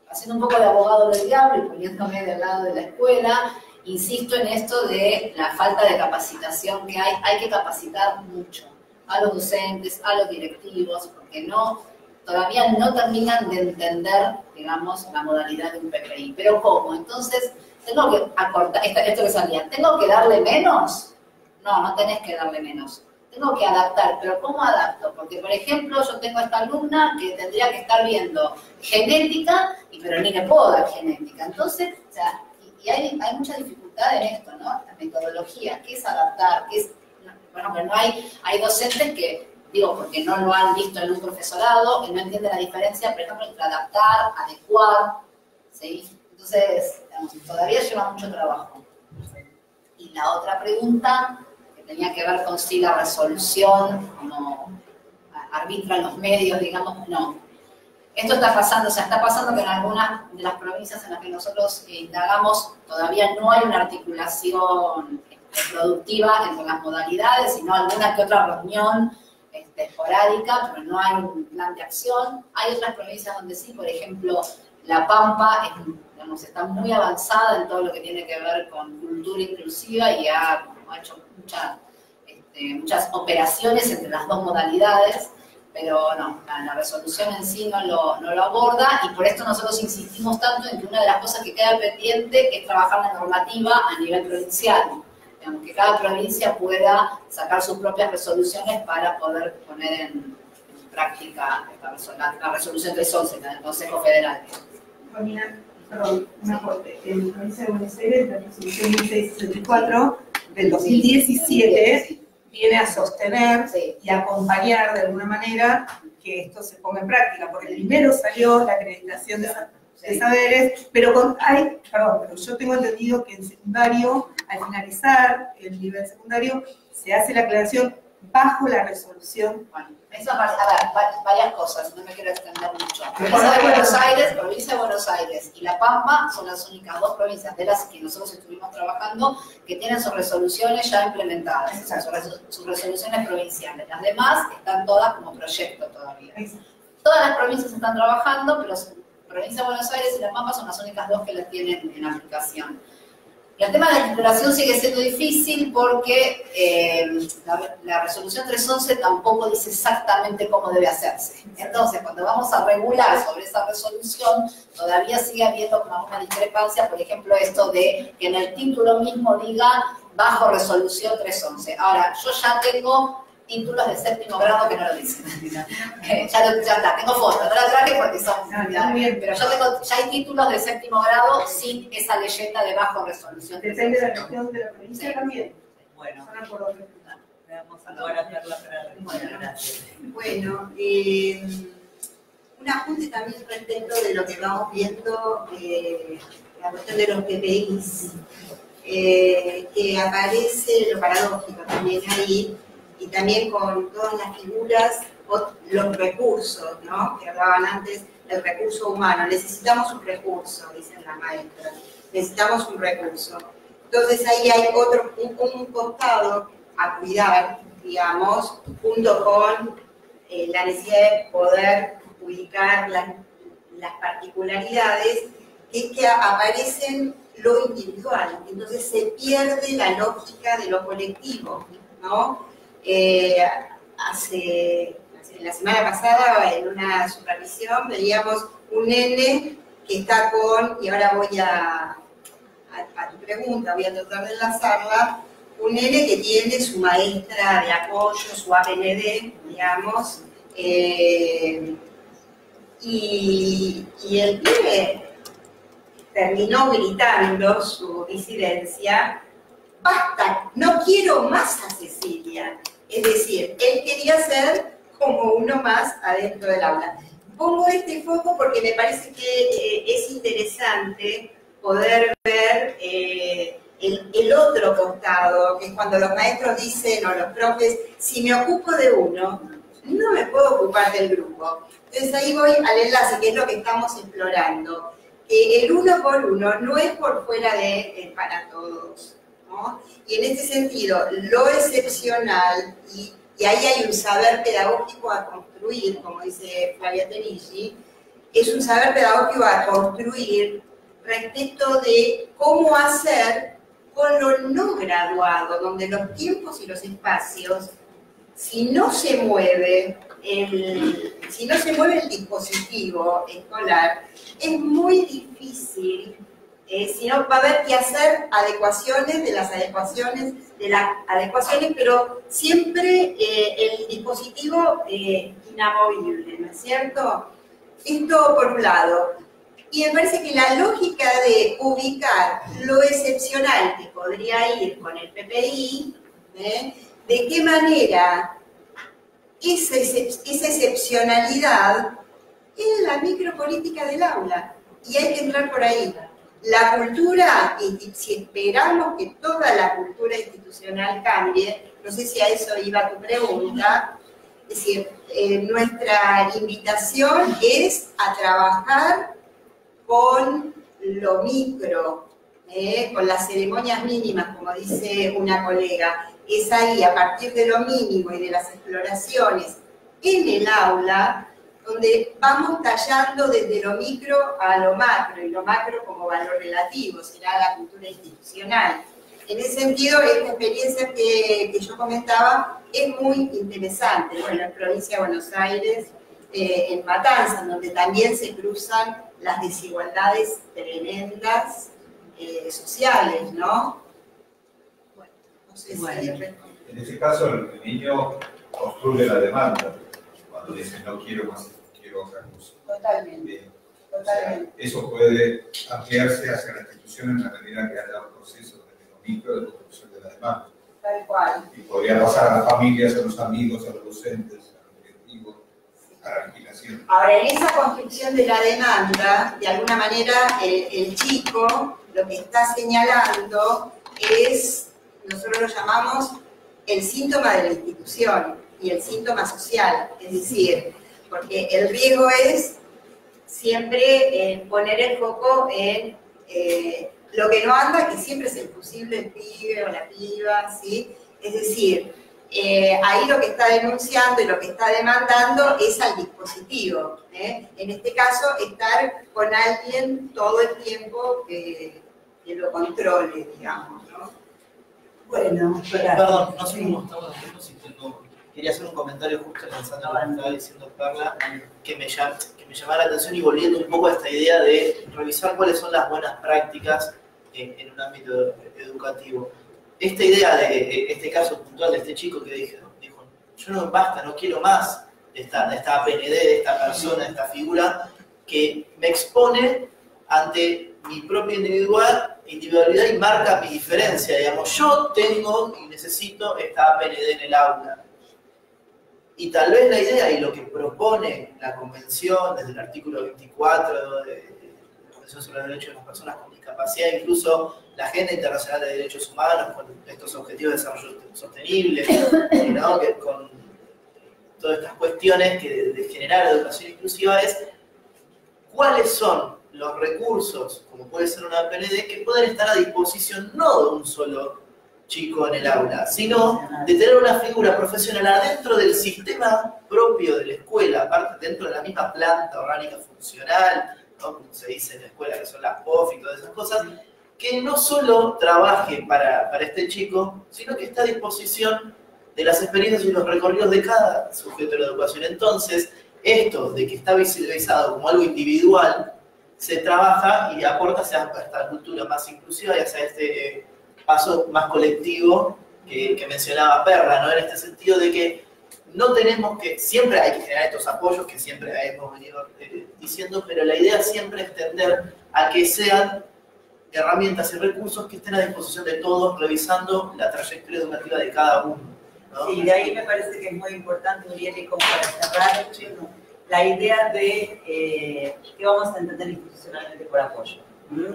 haciendo un poco de abogado del diablo y poniéndome del lado de la escuela, insisto en esto de la falta de capacitación que hay. Hay que capacitar mucho a los docentes, a los directivos, porque no, todavía no terminan de entender, digamos, la modalidad de un P P I. Pero ¿cómo? Entonces, tengo que acortar, esto que salía, ¿tengo que darle menos? No, no tenés que darle menos. Tengo que adaptar, pero ¿cómo adapto? Porque, por ejemplo, yo tengo esta alumna que tendría que estar viendo genética, y pero ni le puedo dar genética. Entonces, o sea, y hay, hay mucha dificultad en esto, ¿no? La metodología, ¿qué es adaptar? ¿Qué es? Bueno, pero no hay, hay docentes que, digo, porque no lo han visto en un profesorado, que no entienden la diferencia, por ejemplo, entre adaptar, adecuar, ¿sí? Entonces, digamos, todavía lleva mucho trabajo. Y la otra pregunta, que tenía que ver con si la resolución, como arbitran los medios, digamos, no. Esto está pasando, o sea, está pasando que en algunas de las provincias en las que nosotros indagamos todavía no hay una articulación productiva entre las modalidades, sino alguna que otra reunión este, esporádica, pero no hay un plan de acción. Hay otras provincias donde sí, por ejemplo, La Pampa es, digamos, está muy avanzada en todo lo que tiene que ver con cultura inclusiva y ha, ha hecho mucha, este, muchas operaciones entre las dos modalidades, pero no, la, la resolución en sí no lo, no lo aborda, y por esto nosotros insistimos tanto en que una de las cosas que queda pendiente es trabajar la normativa a nivel provincial, digamos, que cada provincia pueda sacar sus propias resoluciones para poder poner en práctica la, la resolución trescientos once del Consejo Federal. Romina, perdón, un aporte. En la provincia de Buenos Aires, la resolución mil seiscientos sesenta y cuatro del dos mil diecisiete viene a sostener sí. y acompañar de alguna manera que esto se ponga en práctica, porque primero salió la acreditación de, sí. de saberes, pero con, hay, perdón, pero yo tengo entendido que en secundario, al finalizar el nivel secundario, se hace la aclaración bajo la resolución. Bueno, eso a ver, varias cosas, no me quiero extender mucho. La provincia de Buenos Aires, provincia de Buenos Aires y La Pampa son las únicas dos provincias de las que nosotros estuvimos trabajando que tienen sus resoluciones ya implementadas, Exacto. o sea, sus resoluciones provinciales. Las demás están todas como proyecto todavía. Exacto. Todas las provincias están trabajando, pero provincia de Buenos Aires y La Pampa son las únicas dos que las tienen en aplicación. Y el tema de la articulación sigue siendo difícil porque eh, la, la resolución trescientos once tampoco dice exactamente cómo debe hacerse. Entonces, cuando vamos a regular sobre esa resolución, todavía sigue habiendo como una discrepancia, por ejemplo, esto de que en el título mismo diga bajo resolución trescientos once. Ahora, yo ya tengo títulos de séptimo grado que no lo dicen. ya, lo, ya está, tengo fotos, no la traje porque son... No, bien, pero yo tengo, ya hay títulos de séptimo grado sin esa leyenda de bajo resolución. Depende de la región de la provincia sí. también. Bueno, bueno eh, un apunte también respecto de lo que vamos viendo, eh, la cuestión de los P P Is, eh, que aparece lo paradójico también ahí, y también con todas las figuras, los recursos, ¿no? Que hablaban antes del recurso humano. Necesitamos un recurso, dicen la maestra. Necesitamos un recurso. Entonces ahí hay otro, un, un costado a cuidar, digamos, junto con eh, la necesidad de poder ubicar las, las particularidades que, que aparecen lo individual. Entonces se pierde la lógica de lo colectivo, ¿no? Eh, hace, hace la semana pasada en una supervisión veíamos un nene que está con, y ahora voy a, a, a tu pregunta, voy a tratar de enlazarla, un nene que tiene su maestra de apoyo, su A P N D, digamos, eh, y, y el pibe terminó gritando su disidencia, basta, no quiero más a Cecilia. Es decir, él quería ser como uno más adentro del aula. Pongo este foco porque me parece que eh, es interesante poder ver eh, el, el otro costado, que es cuando los maestros dicen, o los profes, si me ocupo de uno, no me puedo ocupar del grupo. Entonces ahí voy al enlace, que es lo que estamos explorando. Eh, el uno por uno no es por fuera de eh, para todos. ¿No? Y en este sentido, lo excepcional, y, y ahí hay un saber pedagógico a construir, como dice Flavia Tenici, es un saber pedagógico a construir respecto de cómo hacer con lo no graduado, donde los tiempos y los espacios, si no se mueve el, si no se mueve el dispositivo escolar, es muy difícil, eh, si no va a haber que hacer adecuaciones de las adecuaciones, de las adecuaciones, pero siempre eh, el dispositivo eh, inamovible, ¿no es cierto? Esto por un lado. Y me parece que la lógica de ubicar lo excepcional que podría ir con el P P I, ¿eh? De qué manera esa, esa excepcionalidad es la micropolítica del aula. Y hay que entrar por ahí. La cultura, si esperamos que toda la cultura institucional cambie, no sé si a eso iba tu pregunta, es decir, eh, nuestra invitación es a trabajar con lo micro, eh, con las ceremonias mínimas, como dice una colega. Es ahí, a partir de lo mínimo y de las exploraciones en el aula, donde vamos tallando desde lo micro a lo macro, y lo macro como valor relativo, será la cultura institucional. En ese sentido, esta experiencia que, que yo comentaba es muy interesante. Bueno, en la provincia de Buenos Aires, eh, en Matanzas, donde también se cruzan las desigualdades tremendas eh, sociales, ¿no? Bueno, no sé bueno, si hay... En ese caso, el niño construye la demanda cuando dice no quiero más, quiero otra cosa. Totalmente. Bien. Totalmente. O sea, eso puede ampliarse hacia la institución en la medida que haya un proceso de construcción de la demanda. Tal cual. Y podría pasar a las familias, a los amigos, a los docentes, a los directivos, a la legislación. Ahora, en esa construcción de la demanda, de alguna manera, el, el chico lo que está señalando es, nosotros lo llamamos el síntoma de la institución y el síntoma social. Es decir, porque el riesgo es siempre eh, poner el foco en... Eh, lo que no anda, que siempre es el fusible, el pibe o la piba, ¿sí? Es decir, eh, ahí lo que está denunciando y lo que está demandando es al dispositivo, ¿eh? En este caso, estar con alguien todo el tiempo que, que lo controle, digamos, ¿no? Bueno, para... Perdón, no sé cómo estamos haciendo, si tengo... Quería hacer un comentario justo pensando en lo que estaba diciendo Perla, que me, llam, que me llamara la atención y volviendo un poco a esta idea de revisar cuáles son las buenas prácticas en, en un ámbito educativo. Esta idea de este caso puntual de este chico que dijo, dijo yo no basta, no quiero más de esta, esta A P N D, de esta persona, de esta figura, que me expone ante mi propia individual, individualidad y marca mi diferencia. Digamos, yo tengo y necesito esta A P N D en el aula. Y tal vez la idea y lo que propone la Convención, desde el artículo veinticuatro de la Convención sobre los Derechos de las Personas con Discapacidad, incluso la Agenda Internacional de Derechos Humanos, con estos objetivos de desarrollo sostenible, ¿no? Que con todas estas cuestiones que de, de generar educación inclusiva es, ¿cuáles son los recursos, como puede ser una A P N D, que pueden estar a disposición no de un solo chico en el aula, sino de tener una figura profesional adentro del sistema propio de la escuela, aparte dentro de la misma planta orgánica funcional, ¿no? Como se dice en la escuela, que son las P O F y todas esas cosas, que no solo trabaje para, para este chico, sino que está a disposición de las experiencias y los recorridos de cada sujeto de la educación. Entonces, esto de que está visibilizado como algo individual, se trabaja y aporta hacia esta cultura más inclusiva y hacia este... Eh, paso más colectivo que, que mencionaba Perla, ¿no? En este sentido de que no tenemos que, siempre hay que generar estos apoyos que siempre hemos venido eh, diciendo, pero la idea siempre es tender a que sean herramientas y recursos que estén a disposición de todos, revisando la trayectoria educativa de cada uno, ¿no? Sí, de ahí me parece que es muy importante, Miriam, y como para cerrar, sí, la idea de eh, qué vamos a entender institucionalmente por apoyo. ¿Mm?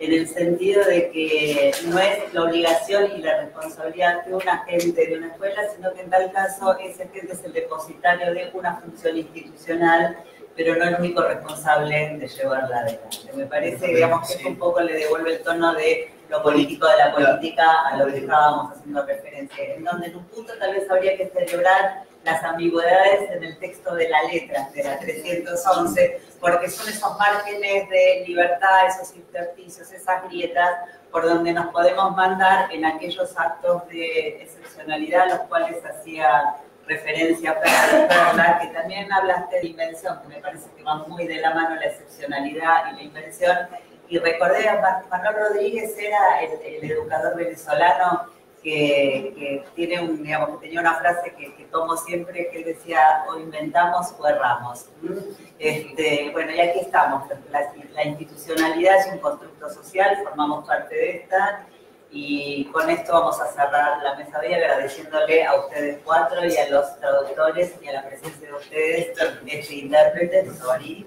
En el sentido de que no es la obligación y la responsabilidad de un agente de una escuela, sino que en tal caso ese agente es el depositario de una función institucional, pero no el único responsable de llevarla adelante. Me parece, digamos, que sí, un poco le devuelve el tono de lo político de la política a lo que estábamos haciendo referencia, en donde en un punto tal vez habría que celebrar las ambigüedades en el texto de la letra, de la trescientos once, porque son esos márgenes de libertad, esos intersticios, esas grietas, por donde nos podemos mandar en aquellos actos de excepcionalidad a los cuales hacía referencia para Perla, que también hablaste de invención, que me parece que va muy de la mano la excepcionalidad y la invención. Y recordé a Manuel Rodríguez, era el, el educador venezolano que, que, tiene un, digamos, que tenía una frase que, que tomo siempre, que él decía, o inventamos o erramos. Este, bueno, y aquí estamos, la, la institucionalidad es un constructo social, formamos parte de esta. Y con esto vamos a cerrar la mesa de hoy, agradeciéndole a ustedes cuatro y a los traductores y a la presencia de ustedes, este intérprete, sorry,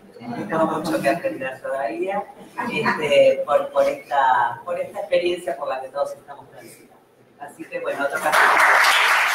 tengo mucho que aprender todavía, este, por, por, esta, por esta experiencia por la que todos estamos transitando. Así que bueno, otro caso.